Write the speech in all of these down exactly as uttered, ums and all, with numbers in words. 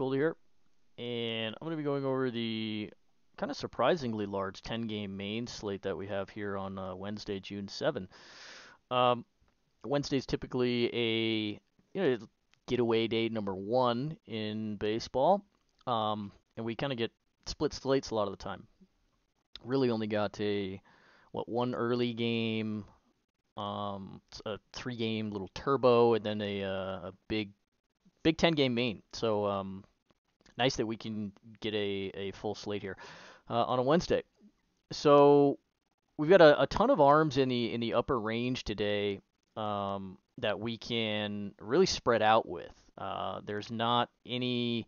Gold here, and I'm going to be going over the kind of surprisingly large ten-game main slate that we have here on uh, Wednesday, June seventh. Um, Wednesday's typically a you know getaway day number one in baseball, um, and we kind of get split slates a lot of the time. Really only got a what one early game, um, a three-game little turbo, and then a, a big Big Ten game main. So um, nice that we can get a, a full slate here uh, on a Wednesday. So we've got a, a ton of arms in the in the upper range today um, that we can really spread out with. Uh, there's not any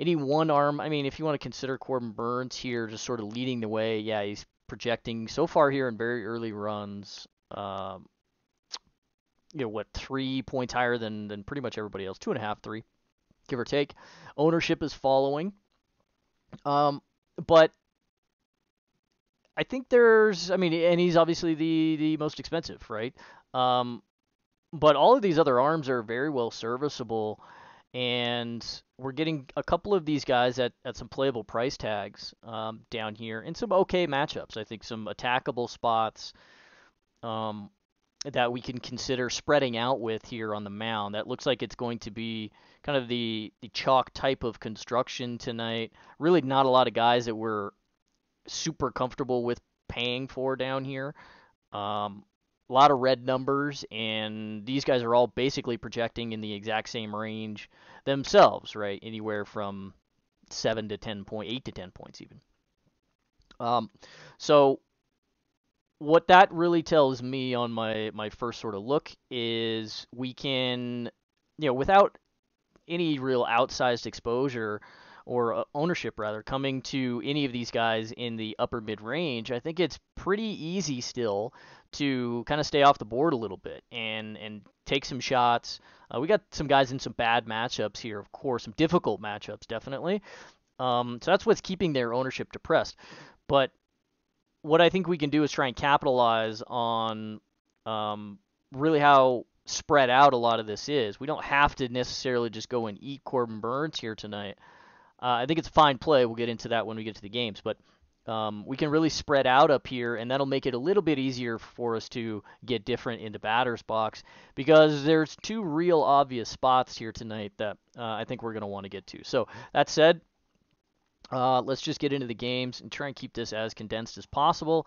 any one arm. I mean, if you want to consider Corbin Burnes here just sort of leading the way, yeah, he's projecting so far here in very early runs. Um, you know, what, three points higher than, than pretty much everybody else, two and a half, three, give or take. Ownership is following. Um, but I think there's, I mean, and he's obviously the, the most expensive, right? Um, but all of these other arms are very well serviceable, and we're getting a couple of these guys at, at some playable price tags um, down here and some okay matchups. I think some attackable spots, um, that we can consider spreading out with here on the mound. That looks like it's going to be kind of the, the chalk type of construction tonight. Really not a lot of guys that we're super comfortable with paying for down here. Um, a lot of red numbers, and these guys are all basically projecting in the exact same range themselves, right? Anywhere from seven to ten points, eight to ten points even. Um, so... What that really tells me on my, my first sort of look is we can, you know, without any real outsized exposure or ownership, rather, coming to any of these guys in the upper mid-range, I think it's pretty easy still to kind of stay off the board a little bit and, and take some shots. Uh, we got some guys in some bad matchups here, of course, some difficult matchups, definitely. Um, so that's what's keeping their ownership depressed. But what I think we can do is try and capitalize on um, really how spread out a lot of this is. We don't have to necessarily just go and eat Corbin Burnes here tonight. Uh, I think it's a fine play. We'll get into that when we get to the games. But um, we can really spread out up here, and that'll make it a little bit easier for us to get different into batter's box because there's two real obvious spots here tonight that uh, I think we're going to want to get to. So that said, Uh, let's just get into the games and try and keep this as condensed as possible,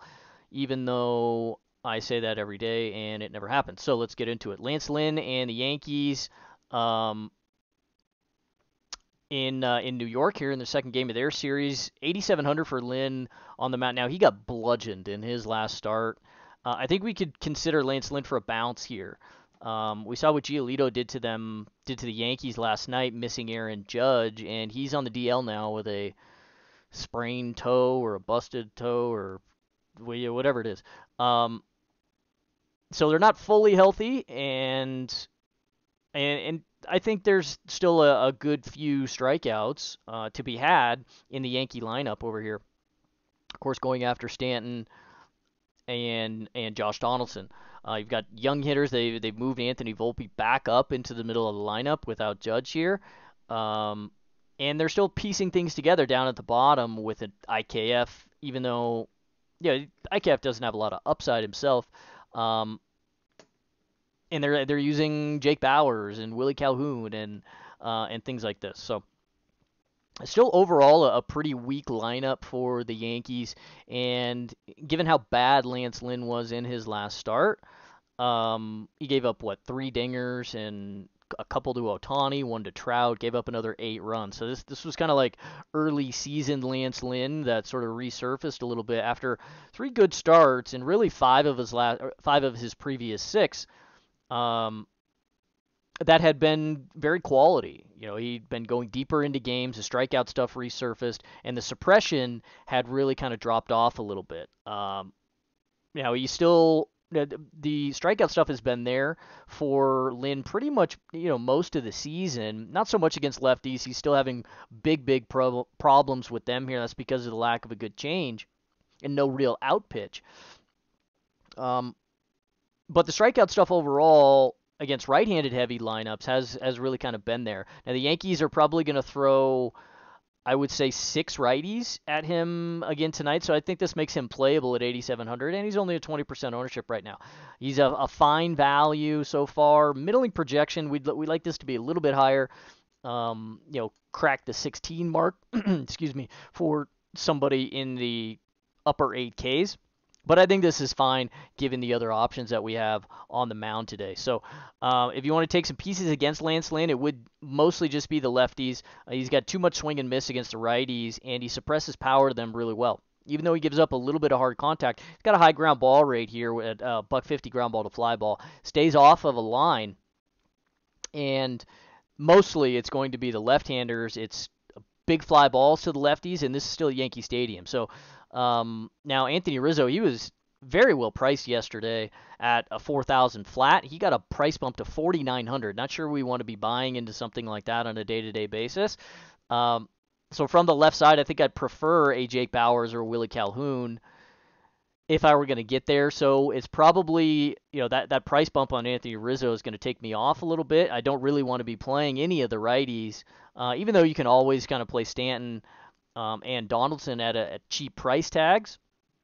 even though I say that every day and it never happens. So let's get into it. Lance Lynn and the Yankees um, in uh, in New York here in the second game of their series. eighty-seven hundred for Lynn on the mound. Now, he got bludgeoned in his last start. Uh, I think we could consider Lance Lynn for a bounce here. Um, we saw what Giolito did to them, did to the Yankees last night, missing Aaron Judge, and he's on the D L now with a sprained toe or a busted toe or whatever it is. Um, so they're not fully healthy, and and, and I think there's still a, a good few strikeouts uh, to be had in the Yankee lineup over here. Of course, going after Stanton and and Josh Donaldson. Uh, you've got young hitters. They, they've moved Anthony Volpe back up into the middle of the lineup without Judge here. Um, and they're still piecing things together down at the bottom with an I K F, even though yeah, I K F doesn't have a lot of upside himself. Um, and they're they're using Jake Bowers and Willie Calhoun and, uh, and things like this. So still overall a, a pretty weak lineup for the Yankees, and given how bad Lance Lynn was in his last start, um, he gave up, what, three dingers and a couple to Ohtani, one to Trout, gave up another eight runs. So this this was kind of like early season Lance Lynn that sort of resurfaced a little bit after three good starts and really five of his last five of his previous six. Um, that had been very quality. You know, he'd been going deeper into games, the strikeout stuff resurfaced, and the suppression had really kind of dropped off a little bit. Um, you know, he still, you know, the strikeout stuff has been there for Lynn pretty much, you know, most of the season. Not so much against lefties. He's still having big, big prob- problems with them here. That's because of the lack of a good change and no real out pitch. Um, but the strikeout stuff overall, against right-handed heavy lineups has has really kind of been there. Now the Yankees are probably going to throw, I would say, six righties at him again tonight, so I think this makes him playable at eighty-seven hundred, and he's only at twenty percent ownership right now. He's a, a fine value so far. Middling projection, we'd we like this to be a little bit higher. Um, you know, crack the sixteen mark. Excuse me, for somebody in the upper eight Ks. But I think this is fine given the other options that we have on the mound today. So uh, if you want to take some pieces against Lance Lynn, it would mostly just be the lefties. Uh, he's got too much swing and miss against the righties, and he suppresses power to them really well. Even though he gives up a little bit of hard contact, he's got a high ground ball rate here at uh, buck fifty ground ball to fly ball. Stays off of a line, and mostly it's going to be the left-handers. It's big fly balls to the lefties, and this is still Yankee Stadium. So um, now Anthony Rizzo, he was very well priced yesterday at a four thousand flat. He got a price bump to forty-nine hundred. Not sure we want to be buying into something like that on a day-to-day basis. Um, so from the left side, I think I'd prefer a Jake Bowers or a Willie Calhoun if I were going to get there. So it's probably, you know, that, that price bump on Anthony Rizzo is going to take me off a little bit. I don't really want to be playing any of the righties, uh, even though you can always kind of play Stanton um, and Donaldson at a at cheap price tags.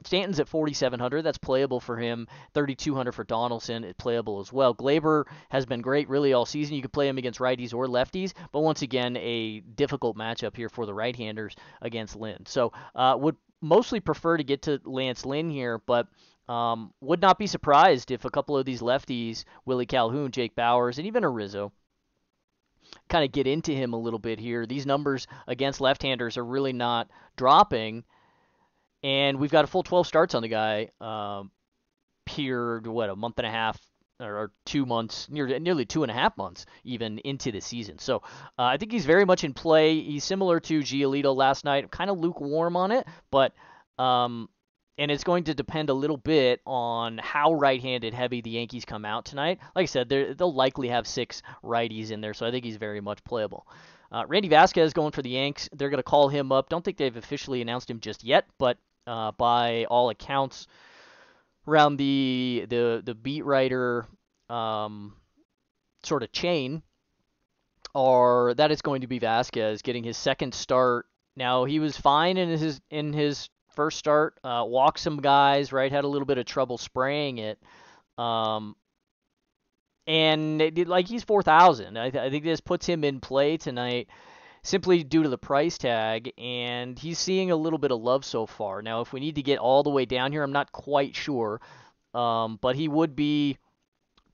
Stanton's at forty-seven hundred. That's playable for him. thirty-two hundred for Donaldson. It's playable as well. Glaber has been great really all season. You can play him against righties or lefties, but once again, a difficult matchup here for the right-handers against Lynn. So uh, would mostly prefer to get to Lance Lynn here, but um, would not be surprised if a couple of these lefties, Willie Calhoun, Jake Bowers, and even a Rizzo, kind of get into him a little bit here. These numbers against left-handers are really not dropping. And we've got a full twelve starts on the guy um, here, what, a month and a half or two months, nearly, nearly two and a half months even into the season. So uh, I think he's very much in play. He's similar to Giolito last night. I'm kind of lukewarm on it, but um, and it's going to depend a little bit on how right-handed heavy the Yankees come out tonight. Like I said, they'll likely have six righties in there, so I think he's very much playable. Uh, Randy Vasquez going for the Yanks. They're going to call him up. Don't think they've officially announced him just yet, but Uh, by all accounts, around the the the beat writer um, sort of chain, are that it's going to be Vasquez getting his second start. Now he was fine in his in his first start, uh, walked some guys, right? Had a little bit of trouble spraying it, um, and it, like he's four thousand. I, th- I think this puts him in play tonight, simply due to the price tag, and he's seeing a little bit of love so far. Now, if we need to get all the way down here, I'm not quite sure, um, but he would be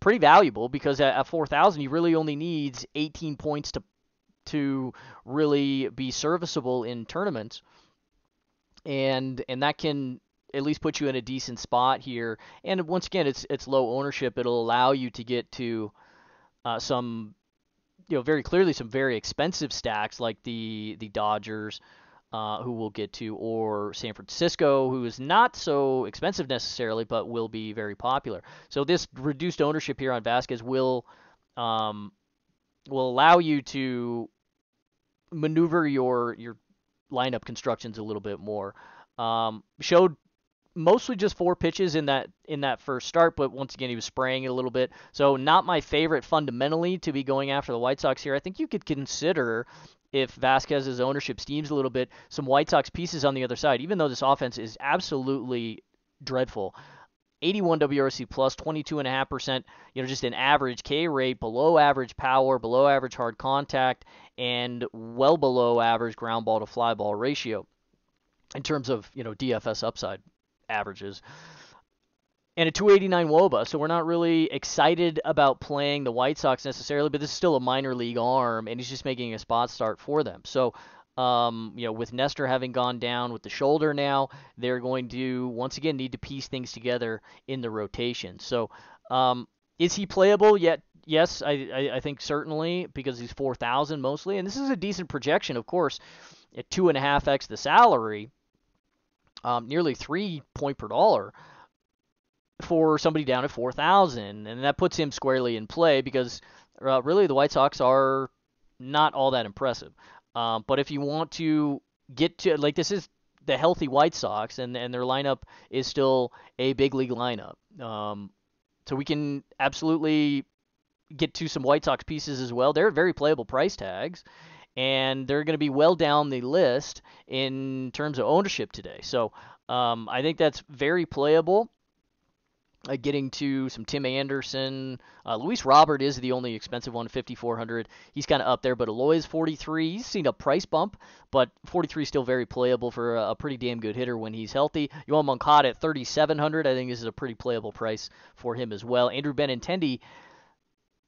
pretty valuable because at, at four thousand, he really only needs eighteen points to to really be serviceable in tournaments, and and that can at least put you in a decent spot here. And once again, it's it's low ownership. It'll allow you to get to uh, some, you know, very clearly some very expensive stacks like the the Dodgers, uh, who we'll get to, or San Francisco, who is not so expensive necessarily, but will be very popular. So this reduced ownership here on Vasquez will um, will allow you to maneuver your your lineup constructions a little bit more. Um, showed mostly just four pitches in that in that first start, but once again, he was spraying it a little bit. So not my favorite fundamentally to be going after the White Sox here. I think you could consider, if Vasquez's ownership steams a little bit, some White Sox pieces on the other side, even though this offense is absolutely dreadful. eighty-one W R C plus, twenty-two point five percent, you know, just an average K rate, below average power, below average hard contact, and well below average ground ball to fly ball ratio in terms of, you know, D F S upside averages, and a two eighty-nine wOBA. So we're not really excited about playing the White Sox necessarily, but this is still a minor league arm, and he's just making a spot start for them. So, um, you know, with Nestor having gone down with the shoulder now, they're going to, once again, need to piece things together in the rotation. So, um, is he playable yet? Yes, I, I, I think certainly, because he's four thousand mostly, and this is a decent projection, of course, at two and a half X the salary. Um, nearly three point per dollar for somebody down at four thousand, and that puts him squarely in play because uh, really the White Sox are not all that impressive. Um, but if you want to get to, like, this is the healthy White Sox, and and their lineup is still a big league lineup. Um, so we can absolutely get to some White Sox pieces as well. They're at very playable price tags, and they're going to be well down the list in terms of ownership today. So um, I think that's very playable. Uh, getting to some Tim Anderson. Uh, Luis Robert is the only expensive one, fifty-four hundred. He's kind of up there, but Aloy is forty-three. He's seen a price bump, but forty-three is still very playable for a, a pretty damn good hitter when he's healthy. Yoan Moncada at thirty-seven hundred. I think this is a pretty playable price for him as well. Andrew Benintendi,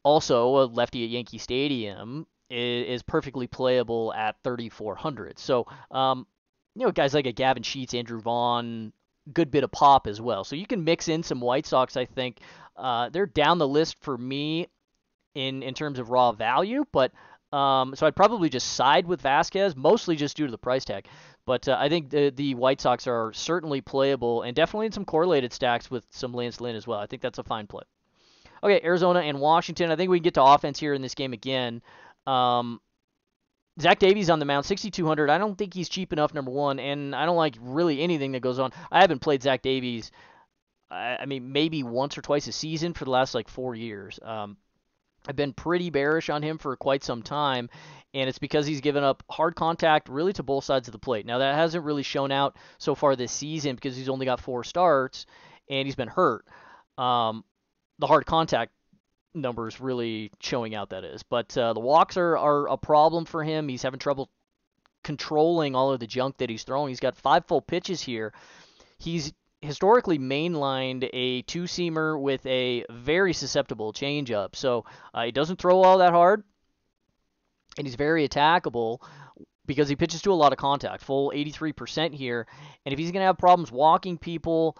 also a lefty at Yankee Stadium, is, is perfectly playable at thirty-four hundred. So, um, you know, guys like a Gavin Sheets, Andrew Vaughn, good bit of pop as well. So you can mix in some White Sox, I think. Uh, they're down the list for me in in terms of raw value, but um, so I'd probably just side with Vasquez, mostly just due to the price tag. But uh, I think the, the White Sox are certainly playable and definitely in some correlated stacks with some Lance Lynn as well. I think that's a fine play. Okay, Arizona and Washington. I think we can get to offense here in this game again. Um, Zach Davies on the mound, sixty-two hundred. I don't think he's cheap enough, number one, and I don't like really anything that goes on. I haven't played Zach Davies, I, I mean, maybe once or twice a season for the last, like, four years. Um, I've been pretty bearish on him for quite some time, and it's because he's given up hard contact really to both sides of the plate. Now, that hasn't really shown out so far this season because he's only got four starts, and he's been hurt. Um, the hard contact numbers really showing out, that is. But uh, the walks are, are a problem for him. He's having trouble controlling all of the junk that he's throwing. He's got five full pitches here. He's historically mainlined a two-seamer with a very susceptible changeup. So uh, he doesn't throw all that hard, and he's very attackable because he pitches to a lot of contact, full eighty-three percent here. And if he's going to have problems walking people,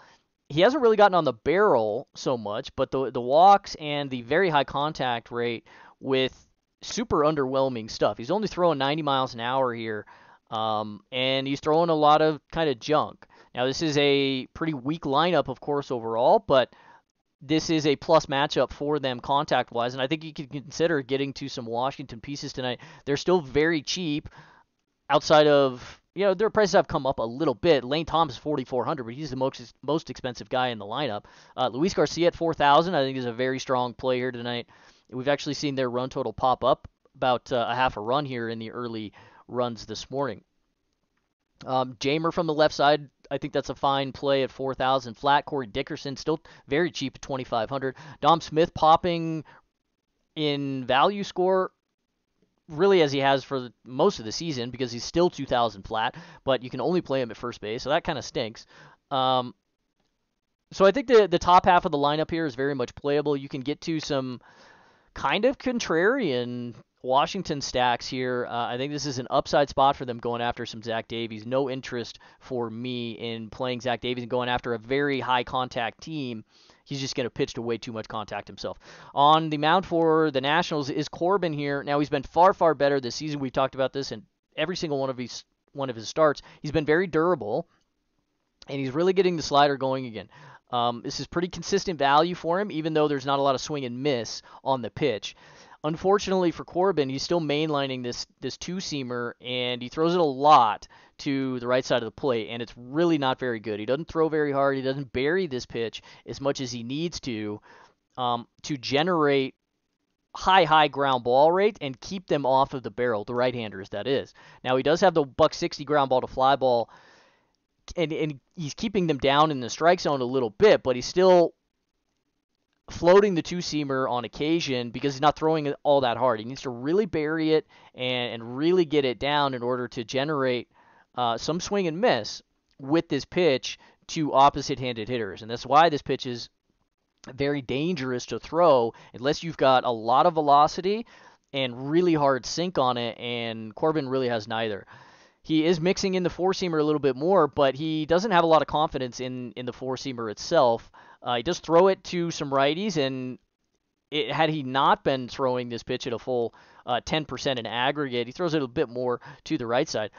he hasn't really gotten on the barrel so much, but the the walks and the very high contact rate with super underwhelming stuff. He's only throwing ninety miles an hour here, um, and he's throwing a lot of kind of junk. Now, this is a pretty weak lineup, of course, overall, but this is a plus matchup for them contact-wise, and I think you could consider getting to some Washington pieces tonight. They're still very cheap outside of... You know, their prices have come up a little bit. Lane Thomas is forty-four hundred, but he's the most most expensive guy in the lineup. Uh, Luis Garcia at four thousand, I think is a very strong play here tonight. We've actually seen their run total pop up about uh, a half a run here in the early runs this morning. Um, Jamer from the left side, I think that's a fine play at four thousand flat. Corey Dickerson, still very cheap at twenty-five hundred. Dom Smith popping in value score, really as he has for the, most of the season, because he's still two thousand flat, but you can only play him at first base, so that kind of stinks. Um, so I think the the top half of the lineup here is very much playable. You can get to some kind of contrarian Washington stacks here. Uh, I think this is an upside spot for them going after some Zach Davies. No interest for me in playing Zach Davies and going after a very high contact team. He's just going to pitch to way too much contact himself. On the mound for the Nationals is Corbin here. Now, he's been far, far better this season. We've talked about this in every single one of his one of his starts. He's been very durable, and he's really getting the slider going again. Um, this is pretty consistent value for him, even though there's not a lot of swing and miss on the pitch. Unfortunately for Corbin, he's still mainlining this this two-seamer, and he throws it a lot to the right side of the plate, and it's really not very good. He doesn't throw very hard. He doesn't bury this pitch as much as he needs to um, to generate high, high ground ball rate and keep them off of the barrel, the right-handers, that is. Now, he does have the buck sixty ground ball to fly ball, and, and he's keeping them down in the strike zone a little bit, but he's still floating the two-seamer on occasion because he's not throwing it all that hard. He needs to really bury it and, and really get it down in order to generate uh, some swing and miss with this pitch to opposite-handed hitters. And that's why this pitch is very dangerous to throw unless you've got a lot of velocity and really hard sink on it, and Corbin really has neither. He is mixing in the four-seamer a little bit more, but he doesn't have a lot of confidence in, in the four-seamer itself. Uh, he does throw it to some righties, and it, had he not been throwing this pitch at a full uh, ten percent in aggregate, he throws it a bit more to the right side.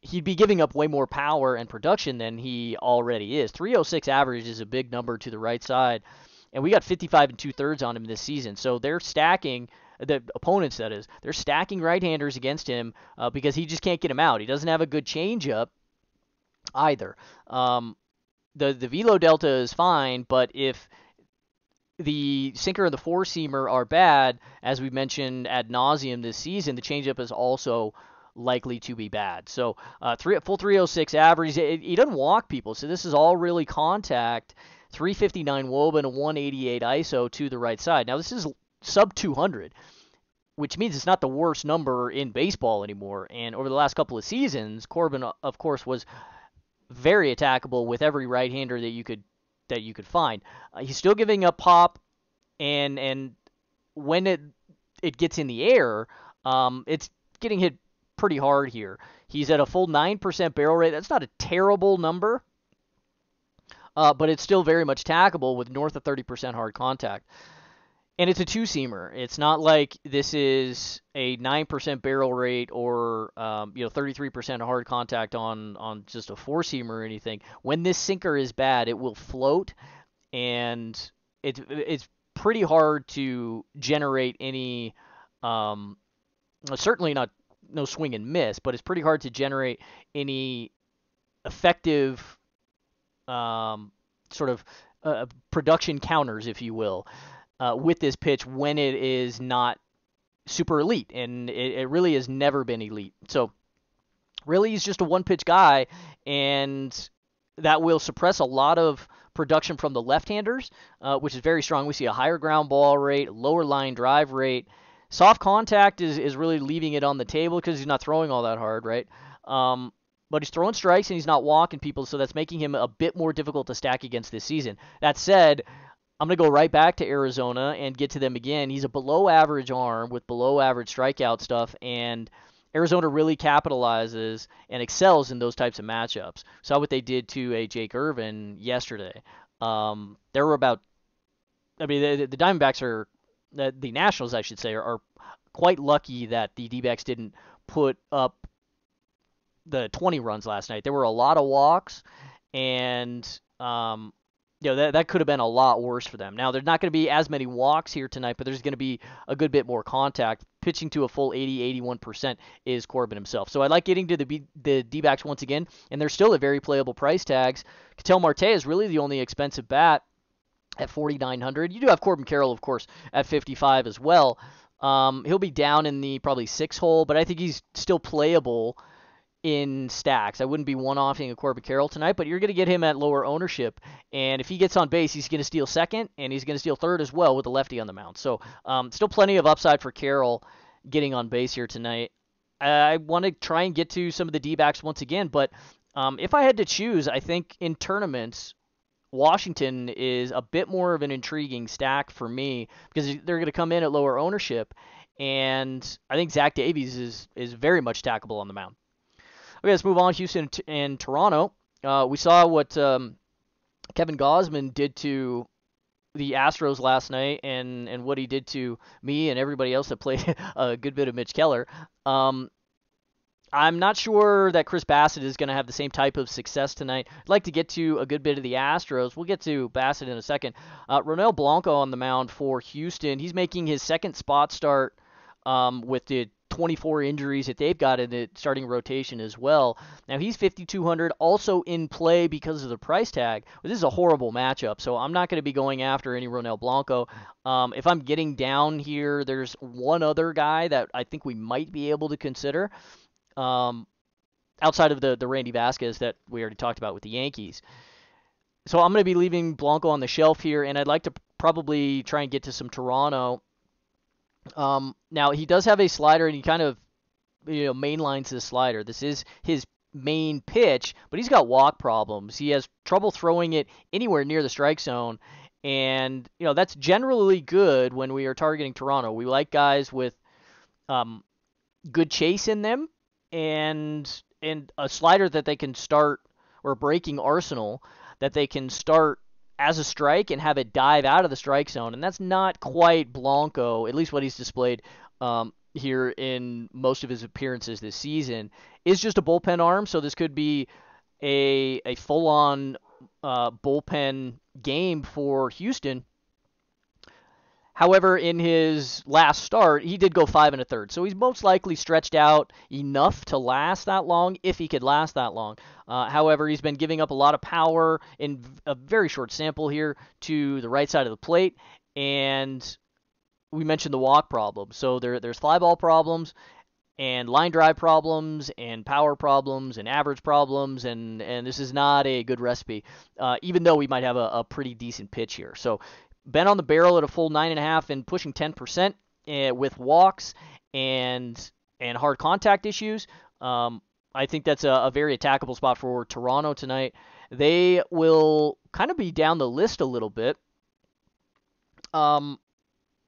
He'd be giving up way more power and production than he already is. three oh six average is a big number to the right side, and we got fifty-five and two-thirds on him this season. So they're stacking, the opponents that is, they're stacking right-handers against him uh, because he just can't get him out. He doesn't have a good changeup either. Um The the velo delta is fine, but if the sinker and the four-seamer are bad, as we mentioned ad nauseum this season, the changeup is also likely to be bad. So uh, three, full three oh six average. He doesn't walk people, so this is all really contact. three fifty-nine wOBA and a one eighty-eight I S O to the right side. Now, this is sub two hundred, which means it's not the worst number in baseball anymore. And over the last couple of seasons, Corbin, of course, was very attackable with every right-hander that you could that you could find. Uh, he's still giving up pop, and and when it it gets in the air, um, it's getting hit pretty hard here. He's at a full nine percent barrel rate. That's not a terrible number. Uh, but it's still very much tackable with north of thirty percent hard contact. And it's a two-seamer. It's not like this is a nine percent barrel rate or um, you know thirty-three percent hard contact on, on just a four-seamer or anything. When this sinker is bad, it will float, and it's it's pretty hard to generate any um, – certainly not no swing and miss, but it's pretty hard to generate any effective – Um, sort of uh, production counters, if you will, uh, with this pitch when it is not super elite, and it, it really has never been elite. So really he's just a one-pitch guy, and that will suppress a lot of production from the left-handers, uh, which is very strong. We see a higher ground ball rate, lower line drive rate. Soft contact is, is really leaving it on the table because he's not throwing all that hard, right? Um But he's throwing strikes and he's not walking people, so that's making him a bit more difficult to stack against this season. That said, I'm going to go right back to Arizona and get to them again. He's a below-average arm with below-average strikeout stuff, and Arizona really capitalizes and excels in those types of matchups. Saw what they did to a Jake Irvin yesterday. Um, there were about – I mean, the, the Diamondbacks are – the Nationals, I should say, are, are quite lucky that the D-backs didn't put up – the twenty runs last night. There were a lot of walks, and um, you know that that could have been a lot worse for them. Now, there's not going to be as many walks here tonight, but there's going to be a good bit more contact. Pitching to a full eighty, eighty-one percent is Corbin himself. So I like getting to the B, the D-backs once again, and they're still at very playable price tags. Ketel Marte is really the only expensive bat at forty-nine hundred. You do have Corbin Carroll, of course, at fifty-five as well. Um, he'll be down in the probably six hole, but I think he's still playable in stacks. I wouldn't be one-offing a Corbin Carroll tonight, but you're going to get him at lower ownership, and if he gets on base, he's going to steal second, and he's going to steal third as well with the lefty on the mound. So um, still plenty of upside for Carroll getting on base here tonight. I want to try and get to some of the D-backs once again, but um, if I had to choose, I think in tournaments, Washington is a bit more of an intriguing stack for me because they're going to come in at lower ownership, and I think Zach Davies is, is very much tackable on the mound. Okay, let's move on. Houston and Toronto. Uh, we saw what um, Kevin Gausman did to the Astros last night, and, and what he did to me and everybody else that played a good bit of Mitch Keller. Um, I'm not sure that Chris Bassitt is going to have the same type of success tonight. I'd like to get to a good bit of the Astros. We'll get to Bassitt in a second. Uh, Ronel Blanco on the mound for Houston. He's making his second spot start um, with the twenty-four injuries that they've got in the starting rotation as well. Now, he's fifty-two hundred, also in play because of the price tag. But this is a horrible matchup, so I'm not going to be going after any Ronel Blanco. Um, if I'm getting down here, there's one other guy that I think we might be able to consider, um, outside of the, the Randy Vasquez that we already talked about with the Yankees. So I'm going to be leaving Blanco on the shelf here, and I'd like to probably try and get to some Toronto. Um, now, he does have a slider, and he kind of, you know, mainlines his slider. This is his main pitch, but he's got walk problems. He has trouble throwing it anywhere near the strike zone, and, you know, that's generally good when we are targeting Toronto. We like guys with um, good chase in them and and a slider that they can start, or a breaking arsenal that they can start as a strike and have it dive out of the strike zone, and that's not quite Blanco, at least what he's displayed um, here in most of his appearances this season. Is just a bullpen arm, so this could be a a full-on uh, bullpen game for Houston. However, in his last start, he did go five and a third, so he's most likely stretched out enough to last that long, if he could last that long. Uh, however, he's been giving up a lot of power in a very short sample here to the right side of the plate, and we mentioned the walk problem. So there, there's fly ball problems, and line drive problems, and power problems, and average problems, and, and this is not a good recipe, uh, even though we might have a, a pretty decent pitch here. So been on the barrel at a full nine point five and pushing ten percent uh, with walks and and hard contact issues. Um, I think that's a, a very attackable spot for Toronto tonight. They will kind of be down the list a little bit um,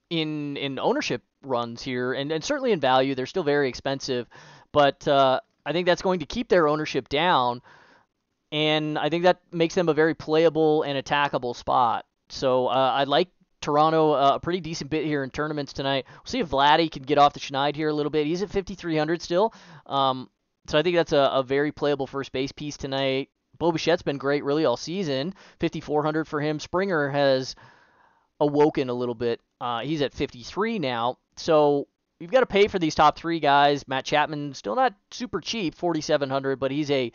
in in ownership runs here, and, and certainly in value. They're still very expensive, but uh, I think that's going to keep their ownership down, and I think that makes them a very playable and attackable spot. So uh, I like Toronto uh, a pretty decent bit here in tournaments tonight. We'll see if Vladdy can get off the schneid here a little bit. He's at fifty-three hundred still, um, so I think that's a, a very playable first base piece tonight. Bo Bichette's been great really all season, fifty-four hundred for him. Springer has awoken a little bit. Uh, he's at fifty-three now. So you've got to pay for these top three guys. Matt Chapman, still not super cheap, forty-seven hundred, but he's a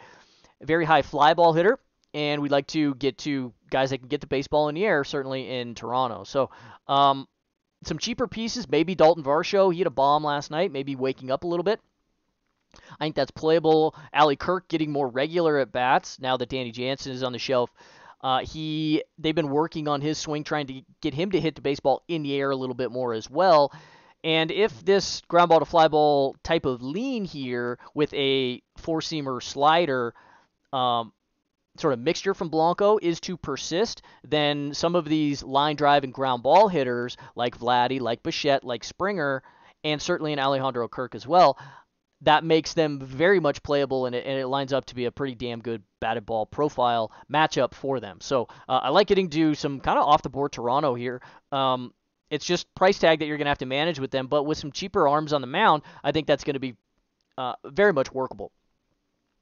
very high fly ball hitter, and we'd like to get to guys that can get the baseball in the air, certainly in Toronto. So um, some cheaper pieces, maybe Dalton Varsho. He had a bomb last night, maybe waking up a little bit. I think that's playable. Allie Kirk getting more regular at bats now that Danny Jansen is on the shelf. Uh, he They've been working on his swing, trying to get him to hit the baseball in the air a little bit more as well. And if this ground ball to fly ball type of lean here with a four-seamer slider um, sort of mixture from Blanco is to persist, then some of these line drive and ground ball hitters like Vladdy, like Bichette, like Springer, and certainly in Alejandro Kirk as well, that makes them very much playable, and it, and it lines up to be a pretty damn good batted ball profile matchup for them. So uh, I like getting to some kind of off-the-board Toronto here. Um, it's just price tag that you're going to have to manage with them, but with some cheaper arms on the mound, I think that's going to be uh, very much workable.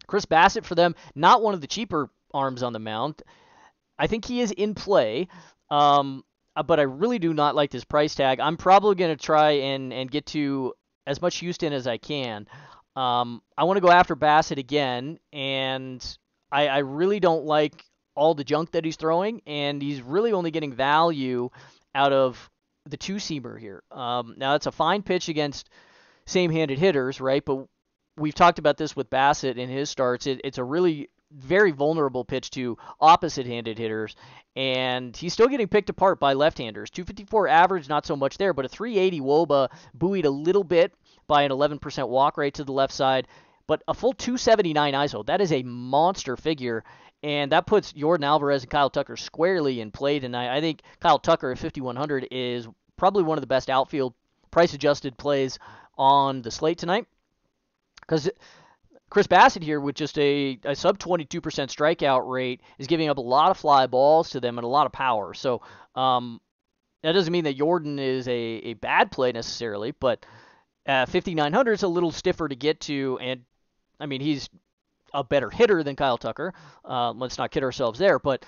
Chris Bassitt for them, not one of the cheaper arms on the mound. I think he is in play, um, but I really do not like this price tag. I'm probably going to try and, and get to as much Houston as I can. Um, I want to go after Bassitt again, and I, I really don't like all the junk that he's throwing, and he's really only getting value out of the two-seamer here. Um, now, that's a fine pitch against same-handed hitters, right? But we've talked about this with Bassitt in his starts. It, it's a really very vulnerable pitch to opposite-handed hitters, and he's still getting picked apart by left-handers. two fifty-four average, not so much there, but a three eighty wOBA, buoyed a little bit by an eleven percent walk rate to the left side, but a full two seventy-nine I S O. That is a monster figure, and that puts Jordan Alvarez and Kyle Tucker squarely in play tonight. I think Kyle Tucker at fifty-one hundred is probably one of the best outfield price-adjusted plays on the slate tonight, because Chris Bassitt here with just a, a sub-twenty-two percent strikeout rate is giving up a lot of fly balls to them and a lot of power. So um, that doesn't mean that Jordan is a, a bad play necessarily, but uh, fifty-nine hundred is a little stiffer to get to. And, I mean, he's a better hitter than Kyle Tucker. Uh, let's not kid ourselves there. But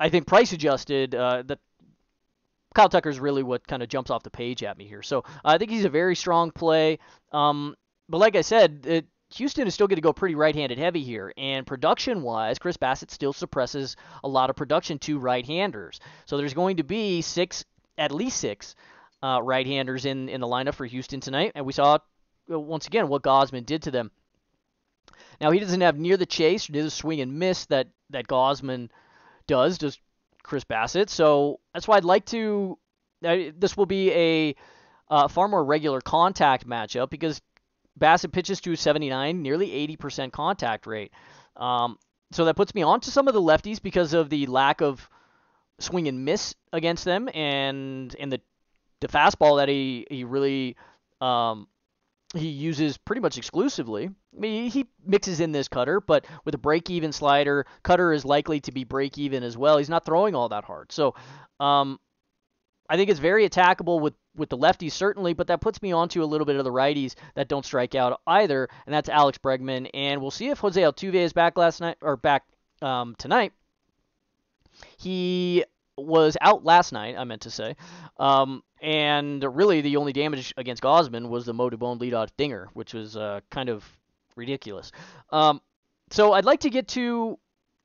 I think price-adjusted, uh, that Kyle Tucker is really what kind of jumps off the page at me here. So uh, I think he's a very strong play. Um, but like I said, it, Houston is still going to go pretty right-handed heavy here, and production-wise, Chris Bassitt still suppresses a lot of production to right-handers. So there's going to be six, at least six, uh, right-handers in, in the lineup for Houston tonight, and we saw, once again, what Gausman did to them. Now, he doesn't have near the chase, near the swing and miss that, that Gausman does, does Chris Bassitt, so that's why I'd like to, uh, this will be a uh, far more regular contact matchup, because Bassitt pitches to a seventy-nine, nearly eighty percent contact rate. Um, so that puts me on to some of the lefties because of the lack of swing and miss against them, and and the, the fastball that he, he really um, he uses pretty much exclusively. I mean, he mixes in this cutter, but with a break-even slider, cutter is likely to be break-even as well. He's not throwing all that hard. So um, I think it's very attackable with with the lefties, certainly, but that puts me onto a little bit of the righties that don't strike out either, and that's Alex Bregman. And we'll see if Jose Altuve is back last night or back um, tonight. He was out last night, I meant to say, um, and really the only damage against Gausman was the Mo Dubon leadoff dinger, which was uh, kind of ridiculous. Um, so I'd like to get to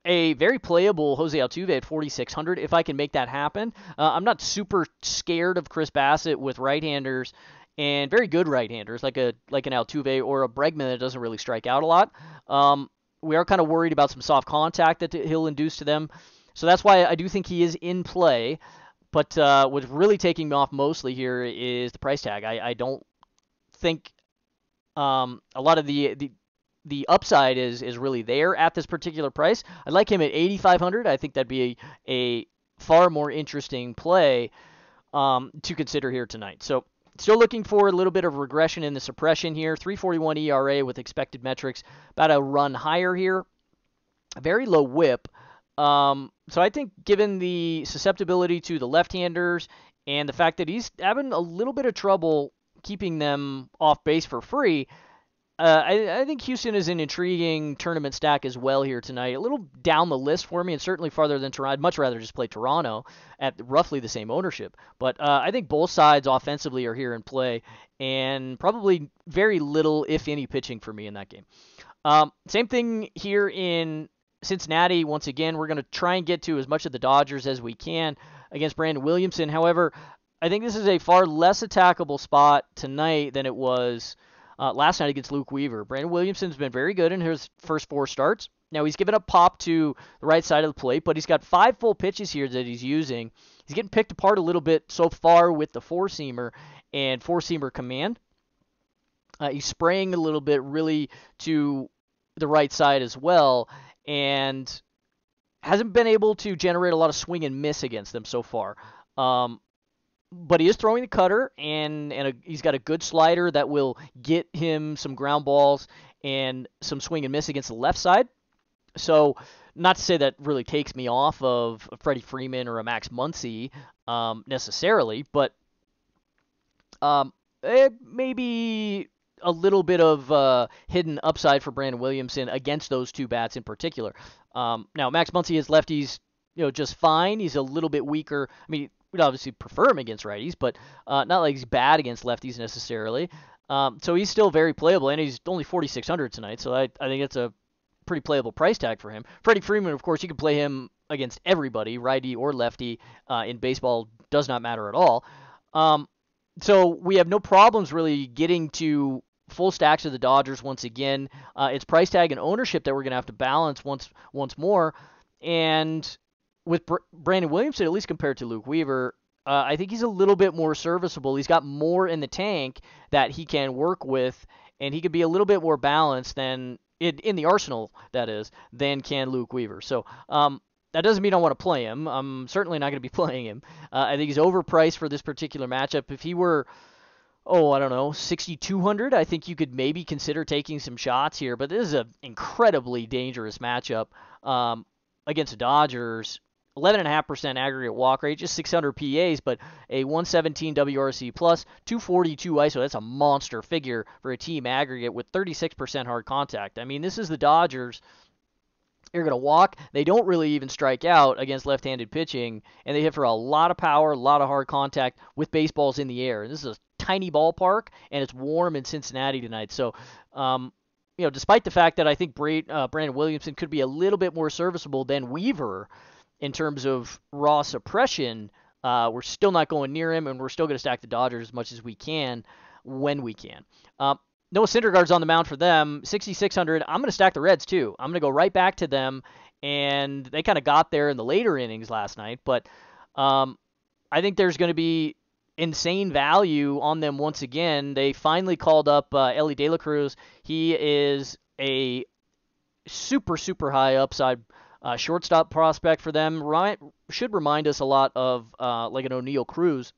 a very playable Jose Altuve at forty-six hundred if I can make that happen. Uh, I'm not super scared of Chris Bassitt with right-handers and very good right-handers like a like an Altuve or a Bregman that doesn't really strike out a lot. Um, we are kind of worried about some soft contact that he'll induce to them. So that's why I do think he is in play. But uh, what's really taking me off mostly here is the price tag. I, I don't think um, a lot of the, the the upside is is really there at this particular price. I'd like him at eighty-five hundred. I think that'd be a, a far more interesting play um, to consider here tonight. So still looking for a little bit of regression in the suppression here. three forty-one E R A with expected metrics about a run higher here. Very low whip. Um, so I think given the susceptibility to the left-handers and the fact that he's having a little bit of trouble keeping them off base for free, uh, I, I think Houston is an intriguing tournament stack as well here tonight. A little down the list for me and certainly farther than Toronto. I'd much rather just play Toronto at roughly the same ownership. But uh, I think both sides offensively are here in play and probably very little, if any, pitching for me in that game. Um, same thing here in Cincinnati. Once again, we're going to try and get to as much of the Dodgers as we can against Brandon Williamson. However, I think this is a far less attackable spot tonight than it was uh, last night against Luke Weaver. Brandon Williamson's been very good in his first four starts. Now, he's given a pop to the right side of the plate, but he's got five full pitches here that he's using. He's getting picked apart a little bit so far with the four-seamer and four-seamer command. Uh, he's spraying a little bit really to the right side as well, and hasn't been able to generate a lot of swing and miss against them so far. Um, but he is throwing the cutter, and, and a, he's got a good slider that will get him some ground balls and some swing and miss against the left side. So not to say that really takes me off of a Freddie Freeman or a Max Muncy um, necessarily, but um, maybe a little bit of uh, hidden upside for Brandon Williamson against those two bats in particular. Um, now, Max Muncy is lefties, you know, just fine. He's a little bit weaker. I mean, we'd obviously prefer him against righties, but uh, not like he's bad against lefties necessarily. Um, so he's still very playable, and he's only forty-six hundred tonight, so I, I think that's a pretty playable price tag for him. Freddie Freeman, of course, you can play him against everybody, righty or lefty, uh, in baseball, does not matter at all. Um, so we have no problems really getting to full stacks of the Dodgers once again. Uh, it's price tag and ownership that we're going to have to balance once once more. And with Br- Brandon Williamson, at least compared to Luke Weaver, uh, I think he's a little bit more serviceable. He's got more in the tank that he can work with, and he could be a little bit more balanced than in, in the arsenal, that is, than can Luke Weaver. So um, that doesn't mean I want to play him. I'm certainly not going to be playing him. Uh, I think he's overpriced for this particular matchup. If he were Oh, I don't know, sixty-two hundred. I think you could maybe consider taking some shots here, but this is an incredibly dangerous matchup um, against the Dodgers. eleven point five percent aggregate walk rate, just six hundred P As, but a one seventeen W R C plus, two forty-two I S O. That's a monster figure for a team aggregate with thirty-six percent hard contact. I mean, this is the Dodgers. You're going to walk. They don't really even strike out against left-handed pitching, and they hit for a lot of power, a lot of hard contact with baseballs in the air. And this is a tiny ballpark, and it's warm in Cincinnati tonight. So, um, you know, despite the fact that I think Bra- uh, Brandon Williamson could be a little bit more serviceable than Weaver in terms of raw suppression, uh, we're still not going near him, and we're still going to stack the Dodgers as much as we can when we can. Um, Noah Syndergaard's on the mound for them, sixty-six hundred. I'm going to stack the Reds, too. I'm going to go right back to them, and they kind of got there in the later innings last night, but um, I think there's going to be insane value on them once again. They finally called up uh, Elly De La Cruz. He is a super, super high upside uh, shortstop prospect for them. Ryan should remind us a lot of uh, like an O'Neal Cruz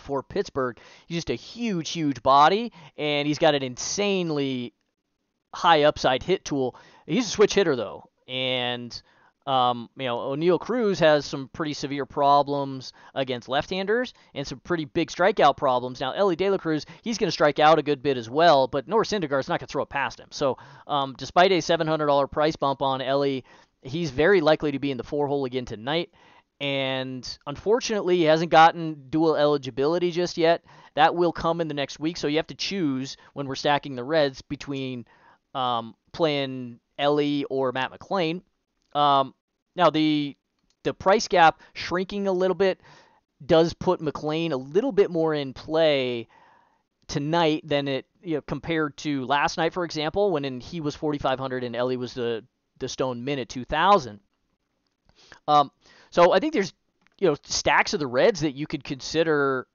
for Pittsburgh. He's just a huge, huge body, and he's got an insanely high upside hit tool. He's a switch hitter, though, and Um, you know, O'Neal Cruz has some pretty severe problems against left-handers and some pretty big strikeout problems. Now, Elly De La Cruz, he's going to strike out a good bit as well, but Noah Syndergaard's not going to throw it past him. So, um, despite a seven hundred dollars price bump on Elly, he's very likely to be in the four-hole again tonight. And unfortunately, he hasn't gotten dual eligibility just yet. That will come in the next week, so you have to choose when we're stacking the Reds between um, playing Elly or Matt McClain. Um, now, the the price gap shrinking a little bit does put McLean a little bit more in play tonight than it, you know, compared to last night, for example, when in, he was forty-five hundred and Elly was the, the stone min at two thousand. Um, so I think there's, you know, stacks of the Reds that you could consider,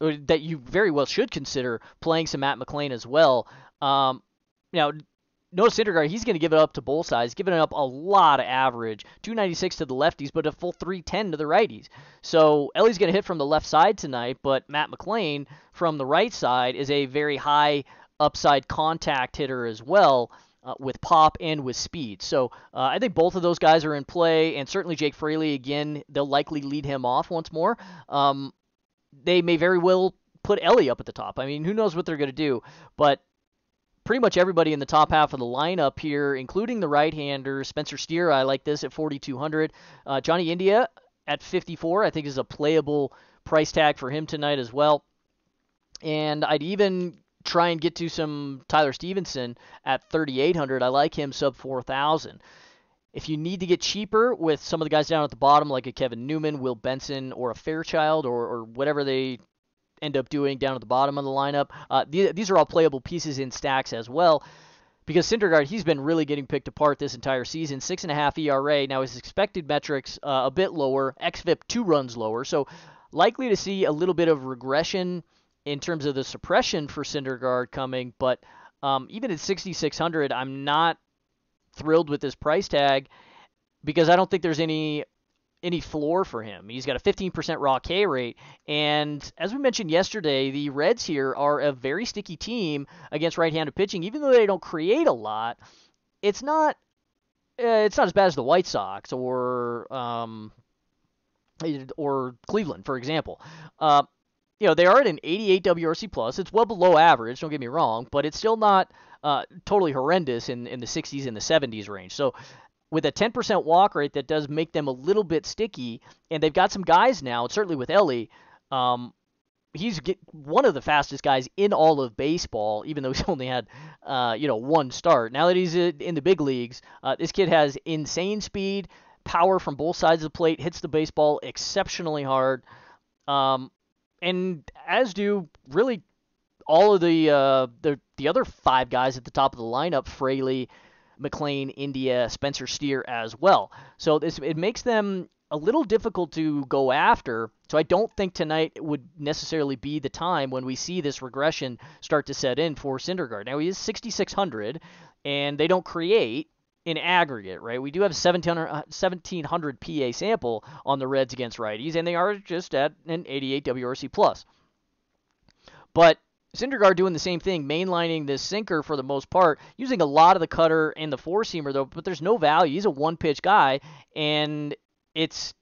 or that you very well should consider playing some Matt McLean as well. Um, now, Noah Syndergaard, he's going to give it up to both sides, giving up a lot of average, two ninety-six to the lefties, but a full three ten to the righties. So Elly's going to hit from the left side tonight, but Matt McLean from the right side is a very high upside contact hitter as well, uh, with pop and with speed. So uh, I think both of those guys are in play, and certainly Jake Fraley, again, they'll likely lead him off once more. Um, they may very well put Elly up at the top. I mean, who knows what they're going to do, but pretty much everybody in the top half of the lineup here, including the right-hander. Spencer Steer, I like this at forty-two hundred. Uh, Johnny India at fifty-four, I think is a playable price tag for him tonight as well. And I'd even try and get to some Tyler Stevenson at thirty-eight hundred. I like him sub four thousand. If you need to get cheaper with some of the guys down at the bottom, like a Kevin Newman, Will Benson, or a Fairchild, or, or whatever they end up doing down at the bottom of the lineup. Uh, th- these are all playable pieces in stacks as well, because Syndergaard, he's been really getting picked apart this entire season. Six and a half E R A. Now his expected metrics uh, a bit lower, xFIP two runs lower, so likely to see a little bit of regression in terms of the suppression for Syndergaard coming. But um, even at sixty-six hundred, I'm not thrilled with this price tag because I don't think there's any. any floor for him. He's got a fifteen percent raw K rate, and as we mentioned yesterday, the Reds here are a very sticky team against right-handed pitching. Even though they don't create a lot, it's not uh, it's not as bad as the White Sox or um, or Cleveland, for example. Uh, you know, they are at an eighty-eight W R C plus. It's well below average, don't get me wrong, but it's still not uh, totally horrendous in in the sixties and the seventies range. So with a ten percent walk rate, that does make them a little bit sticky, and they've got some guys now, and certainly with Elly, um, he's get, one of the fastest guys in all of baseball, even though he's only had, uh, you know, one start. Now that he's in the big leagues, uh, this kid has insane speed, power from both sides of the plate, hits the baseball exceptionally hard, um, and as do really all of the, uh, the the other five guys at the top of the lineup, Fraley, McLean, India, Spencer Steer as well. So this it makes them a little difficult to go after. So I don't think tonight would necessarily be the time when we see this regression start to set in for Syndergaard. Now he is sixty-six hundred, and they don't create in aggregate, right? We do have seventeen hundred P A sample on the Reds against righties, and they are just at an eighty-eight W R C plus. But Syndergaard doing the same thing, mainlining this sinker for the most part, using a lot of the cutter and the four-seamer, though, but there's no value. He's a one-pitch guy, and it's